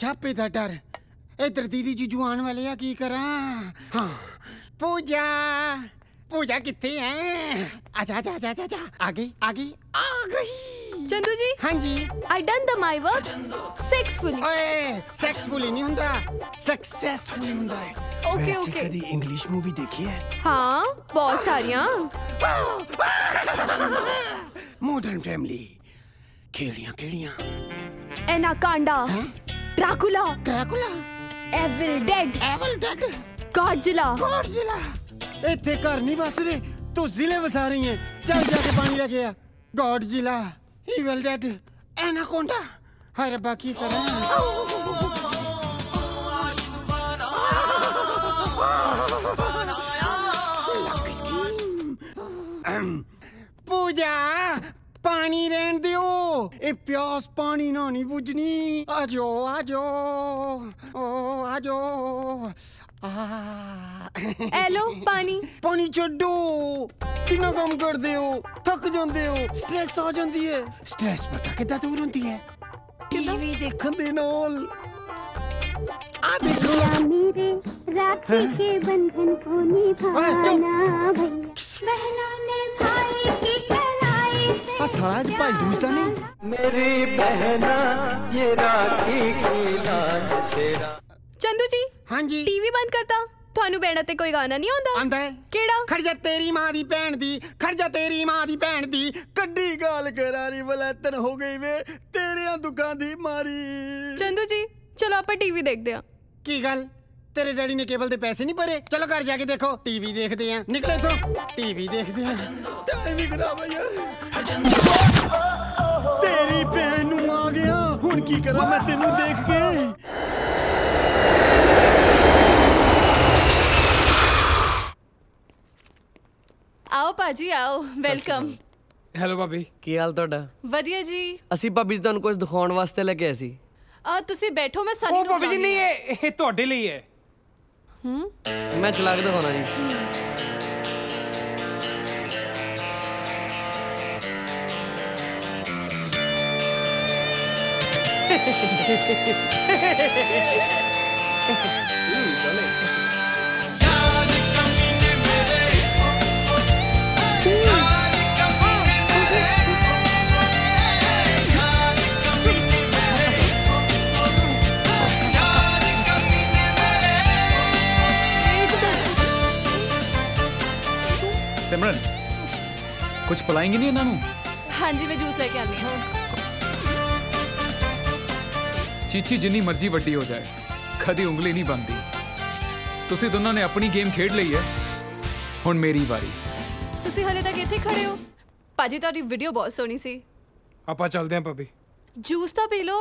छापे का डर इधर दीदी जी जुआन वाले आ की करा। हाँ पूजा पूजा किथे है? आजा आजा आजा आजा आ गई आ गई आ गई। चंदू जी हाँ जी I done the my work successfully. ओए सक्सेसफुली नहीं हुंदा सक्सेसफुली हुंदा है। ओके ओके कदी इंग्लिश मूवी देखी है? हां बहुत सारियां। मॉडर्न फैमिली केड़ियां केड़ियां Anaconda Dracula Dracula Evil Dead Godzilla Godzilla. इतने घर नहीं बस रहे तू जिले बसा रही है। चल जाके पानी लगे गॉडज़िला एविल डेड एनाकोंडा हर बाकी करा। पूजा पानी रहन दियो ए प्यास पानी ना नहीं बुझनी। आजो आजो ओ आजो हेलो पानी पानी छोड़ो कितना काम कर दियो थक जाते हो स्ट्रेस आ जाती है। स्ट्रेस पता कितना दूर होती है टीवी देखने दे नाल। आ देखो मेरे राखी के बंधन को निभाना भाई बहनों ने भाई की आज भाई दूसरा नहीं मेरी बहना ये राखी की लाज तेरा। चंदू जी हाँ जी टीवी बंद करता थानू बहना ते कोई गाना नहीं आंदा। आंदा है केड़ा? खर्जा तेरी मां दी भैन दी खर्जा तेरी मां दी भैन दी कड्डी गाल करारी बलैतन हो गई वे तेरियां दुकां दी मारी। चंदू जी चलो आप टीवी देखदे आ। की गल तेरे डैडी ने केबल दे पैसे नहीं भरे, चलो घर जाके देखो। टीवी देखते हैं, निकले तो टीवी देखते हैं। तेरी बहन आ गया, हुण की करा मैं तेनू देख के। आओ पाजी आओ, वेलकम। हेलो भाभी, की हाल तोड़ा? वधिया जी। ਅਸੀਂ ਭਾਬੀ ਜੀ ਤੁਹਾਨੂੰ ਕੁਝ ਦਿਖਾਉਣ ਵਾਸਤੇ ਲੈ ਕੇ ਆਏ ਸੀ। ਆ ਤੁਸੀਂ ਬੈਠੋ, ਮੈਂ ਸਾਨੂੰ। ਉਹ ਭਾਬੀ ਜੀ ਨਹੀਂ, ਇਹ ਤੁਹਾਡੇ ਲਈ ਹੈ। ਮੈਂ ਚਲਾ ਕੇ ਦਿਖਾਉਣਾ ਜੀ। सिमरन, कुछ पिलाएंगे नहीं इन्हों? हाँ जी, मैं जूस लेके आनी हूँ। चीची जिनी मर्जी वड्डी हो जाए, कदी उंगली नहीं बनती। तुसी दोनों ने अपनी गेम खेड ली है, हुण मेरी बारी। तुसी हले तक इत्थे खड़े हो? पाजी तुहाडी वीडियो बहुत सोहनी सी। आपां चलदे आं भाभी। जूस तां पी लो।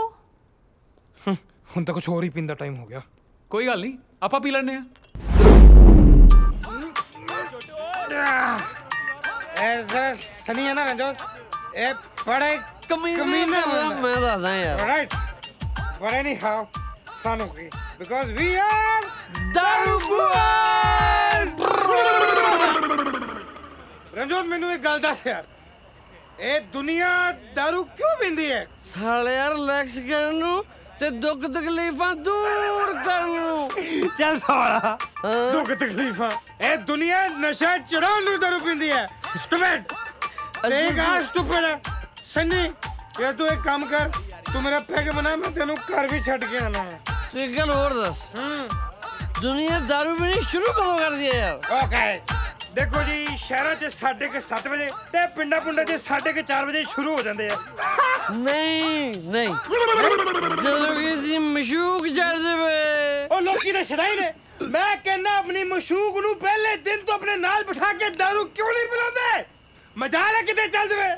हुण तां कुछ होर ही पीण दा टाइम हो गया। कोई गल नहीं, आपां पी लैणे आं। सनी ना रंजोत, बड़े कमीने मैं दादा यार। राइट, बड़े नहीं खाओ सानू की, because we are दारू बॉयज। रंजोत मैनू एक गल दस यार, ए दुनिया दारू क्यों पींदी है? साले यार लक्ष्य करनू ते दुख तकलीफां दूर करनू। चल साला, दुख तकलीफां ए दुनिया नशा चढ़ानू दारू पींदी है। स्टूपिड, देख आज स्टूपिड है। सनी ये तू एक काम कर, तू मेरा पैग बना, मैं तेनू घर भी छड़ के आना है। तो एक गल और दस, दुनिया दारू पीनी शुरू कदों कर दी यार? ओके देखो जी, शहर च 7:30 बजे ते पिंडा पुंडा च 4:30 बजे शुरू हो जाते हैं। नहीं नहीं, चलो किसी मशूक चढ़ते पे और लोग की शराई ने। मैं कहना अपनी मशूक नू पहले दिन तो अपने नाल बिठा के दारू क्यों नहीं पिलाते? मजा ले कितने चल जाए,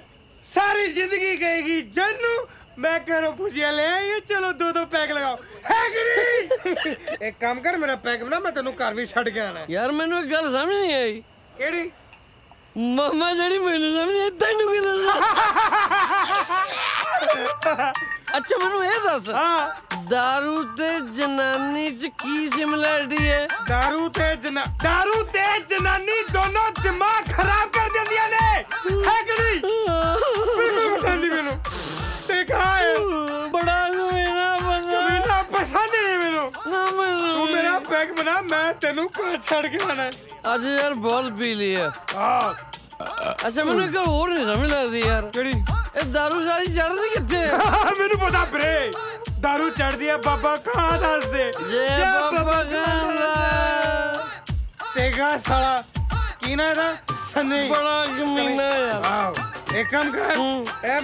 सारी जिंदगी कहेगी जन्नू मैं कह रहा हूँ भुजिया ले आइए, चलो दो दो पैक लगाओ। है कि नहीं? एक काम कर, मेरा पैक बना, मैं तेनू घर भी छड़ के आना। यार मैनू एक गल समझ नहीं आई। केड़ी? मामा जड़ी मैनू समझ नहीं आई, तैनू की दस। अच्छा मैनू ये दस, दारू ते जनानी च की सिमिलैरिटी है? दारू ते जनानी दोनों दिमाग खराब कर दिंदियां ने। है कि नहीं? बिल्कुल पसंद नहीं मैनू। देखा है बड़ा कमीना पसंद नहीं मैनू। तू मेरा पैक बना, मैं तेनू घर छड़ के आना। आज यार बहुत पी ली है। अच्छा मैनू एक और नहीं समझ लगती यार। केड़ी? ए दारू सारी चढ़दी किथे? मैनू पता ब्रे, दारू चढ़दी है बाबा कहां दस दे। जे बाबा कहां तेगा साला कीना दा सने बड़ा कमीना यार। वाओ, एक काम कर, ए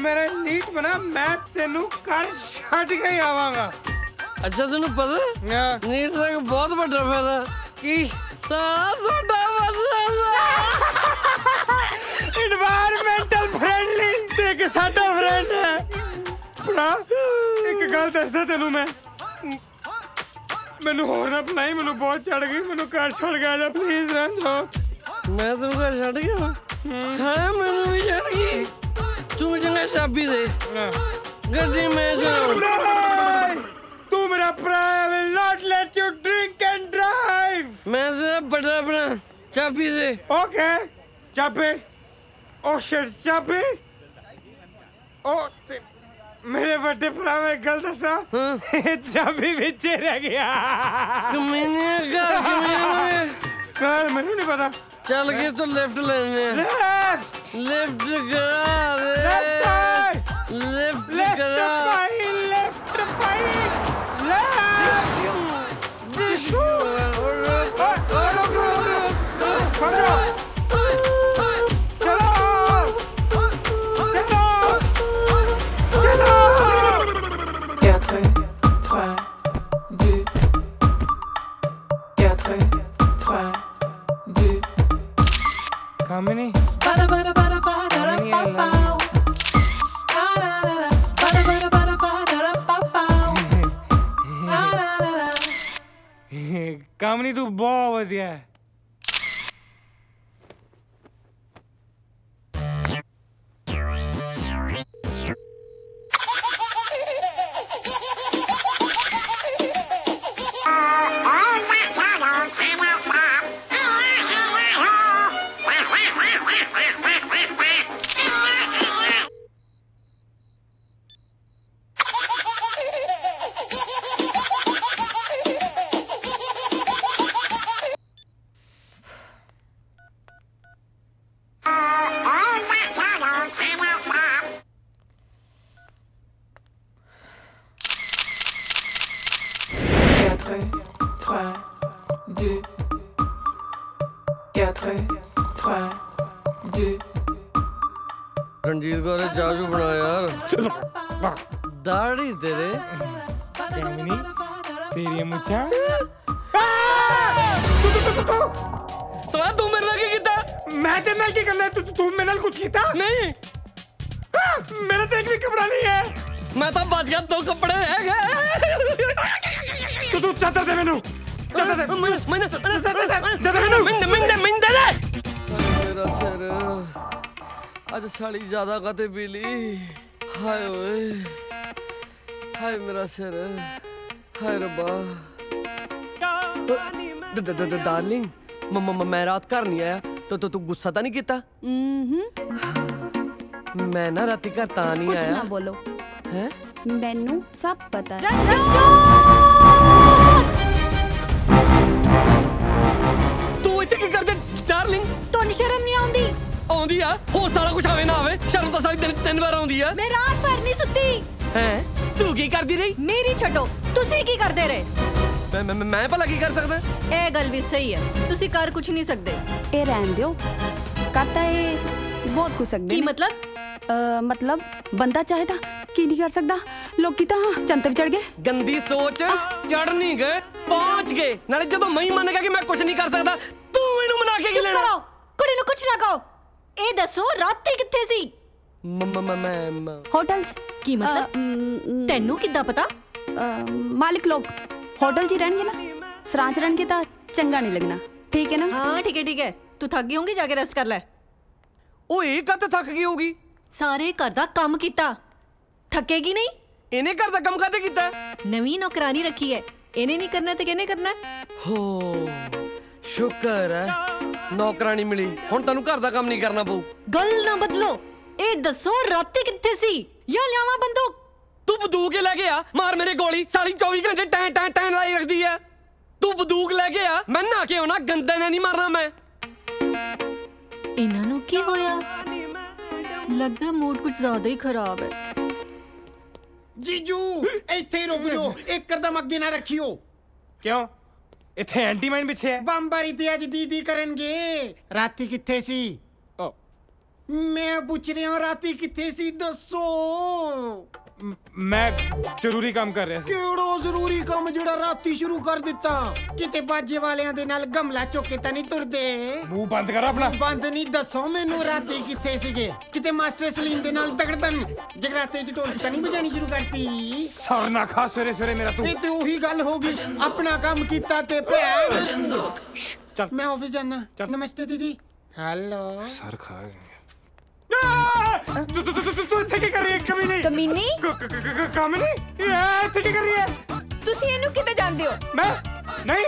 मेरा नीट बना, मैं तेनू कर छड़ के ही आवांगा। अच्छा तेनू पता नीट दा बहुत बड़ा फायदा की साडा एनवायरमेंटल फ्रेंडली ते के साडा फ्रेंड है। बड़ा एक गल दसदा तेनू, मैं मैनू होर ना पिलाई, मैनू बहुत चढ़ गई, मैनू घर छड़ के आ जा प्लीज रंजोत। मैं तेनू घर छड़ गया? हां मैनू भी छड़ गई। तू चंगा चाबी दे गड्डी में जाऊं। तू मेरा भरा, I will not let you drink and drive. मैं तेरा बड़ा भरा, चाबी दे। ओके चाबी। ओ शिट, चाबी। ओ मेरे बड़े भरा, मैं गल दसा, चाबी विच रह गया। घर मैनू नहीं पता। चल गए तो लिफ्ट लेने, लिफ्ट करा। रानी तू बहुत बढ़िया है। ज़्यादा कते पीली हाय ओए हाय मेरा सिर हाय रब्बा। डार्लिंग मैं रात घर नहीं आया तो तू गुस्सा तो नहीं किया? मैं ना राती घर ता नहीं आया। कुछ ना बोलो हैं मैनू सब पता है। तू इतने की करते डार्लिंग तो नहीं शर्म नहीं आती? आंदी है हो सारा कुछ आवे ना आवे शर्म तो सारी दिन तीन बार आंदी है। मैं रात भर नहीं सुती हैं। तू की करदी रही? मेरी छटो तुसी की करदे रहे? मैं भला की कर सकदा? ए गल भी सही है तुसी कर कुछ नहीं सकदे। ए रहन दियो कहता है बहुत कुछ सकदे। की मतलब? मतलब बंदा चाहेदा की नहीं कर सकदा। लोकी ता चंते चढ़ गए गंदी सोच चढ़ नहीं गए पहुंच गए नाले जदों मैं मानेगा कि मैं कुछ नहीं कर सकदा तू इनु मना के ले करो कुड़ी नु कुछ ना कहो। ए दसो राती किथे सी? म होटल की मतलब तेनू किदा पता? मालिक लोग होटल जी रहणगे ना सरांच रहणगे ता चंगा नहीं लगना ठीक है ना। हां ठीक है तू थक गई होगी जाके रेस्ट कर ले। ओए कद थक गई होगी सारे घर दा काम कीता थकेगी नहीं? इने घर दा काम काते कीता? नवी नौकरानी रखी है इने नहीं करना ते किने करना? हो शुक्र है नौकरानी मिली हुण तैनू घर दा काम नहीं करना पऊ। गल ना बदलो ए दसो राती किथे सी? या लियावा बंदूक? तू बंदूक लेके आ मार मेरे गोली साली 24 घंटे टैं टैं टैं लाई रखदी है। तू बंदूक लेके आ मैं ना के होना गंदे ने नहीं मारना मैं। इन्हां नू की होया लगदा मूड कुछ ज्यादा ही खराब है। जीजू इत्थे रुक जाओ एक कदम अगे ना रखियो। क्यों इथे एंटी माइन पीछे है? बंबारी ते अज दीदी करेंगे राती किथे सी? ओ मैं पूछ रहा हूं राती किथे सी दसो? मैं जरूरी काम कर रहा सी। केड़ो जरूरी काम जेड़ा राती शुरू कर दिता? किते बाजे वालेयां दे नाल गमला चोके ता नहीं तुरदे? मुंह बंद कर अपना। बंद नहीं दसो मैनू राती किथे सीगे? किते मास्टर सलीम दे नाल दगड़दन जगराते च ढोल ता नहीं बजानी शुरू करती? सर ना खा सवेरे सवेरे मेरा तू। ते ओही गल हो गई अपना काम कीता ते भैन। चल मैं ऑफिस जाना। नमस्ते दीदी। हेलो सर खा तू ठीक कर रही है कमीनी? कमीनी? कमीनी? ये ठीक कर रही है? तुसी इनु किते जानदे हो? मैं? नहीं?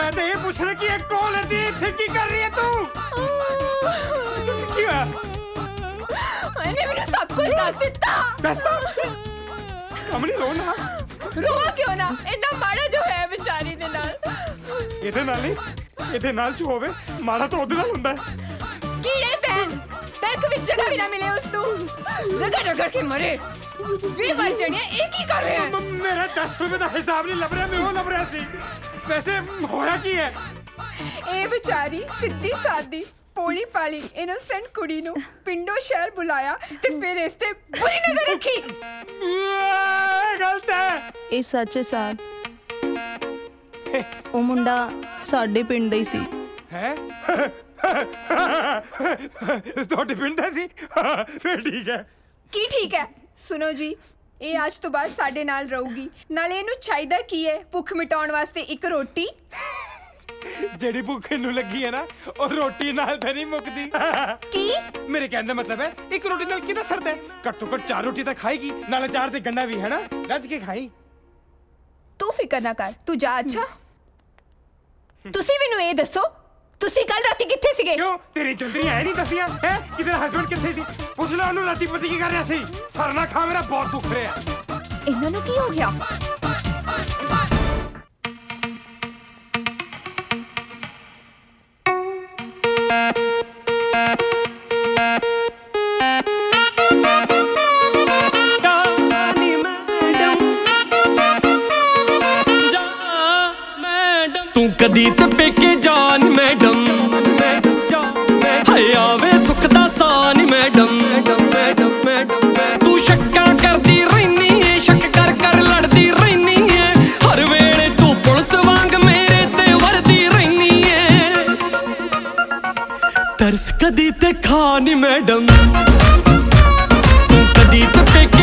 मैं तो ये पूछ रही कि ये कौन लड़की ठीक कर रही है तू? क्यों है? मैंने मेरे सब कुछ दस दिता। दस तो? कमीनी रो ना। रो क्यों ना? इतना मारा जो है बेचारी ने नाल। ये तो नाल चू होवे मारा तो उधर ना लूँगा। कीड़े पैन तेरे को जगह भी ना मिले उस तू रगड़ रगड़ के मरे वे बर्जनिया एक ही कर रहे हैं। मेरा 10 रुपए का हिसाब नहीं लग रहा मैं वो लग रहा सी वैसे होया की है? ए बेचारी सिद्धी सादी पोली पाली इनोसेंट कुड़ी नु पिंडो शहर बुलाया ते फिर इसते बुरी नजर रखी। गलत है ए सच्चे साथ ओ मुंडा साडे पिंड दा ही सी हैं। थोड़ी पिंड सी फिर ठीक है की? ठीक है सुनो जी ये आज तो बाद साडे नाल रहूगी नाले इनू चाहिदा की है भुख मिटाउण वास्ते एक रोटी जेडी भुख नूं लगी है ना और रोटी नाल तां नहीं मुकदी की मेरे कहने दा मतलब है एक रोटी नाल किदा सरदा है घट्टो घट चार रोटी तां खाएगी नाल चार ते गंडा भी है ना रज के खाई तू फिकर ना कर तू जा अच्छा तुसी मैनूं ए दसो तुसी कल राती किथे सीगे क्यों तेरी चंदरी है नहीं दसियां हैं कि तेरा हस्बैंड किथे सी पूछ लो उन्होंने राती पति की कर रहा सी सर ना खा मेरा बहुत दुख रहा है इन्हां नु की हो गया कदी ते पेके जान मैडम हाय आवे सुख दा सान मैडम तू शक्का करदी रहनी है शक कर कर लड़दी रहनी है हर वेले तू पुलिस वांग मेरे ते वर्दी रहनी है तरस कदी ते खानी मैडम तू कदी ते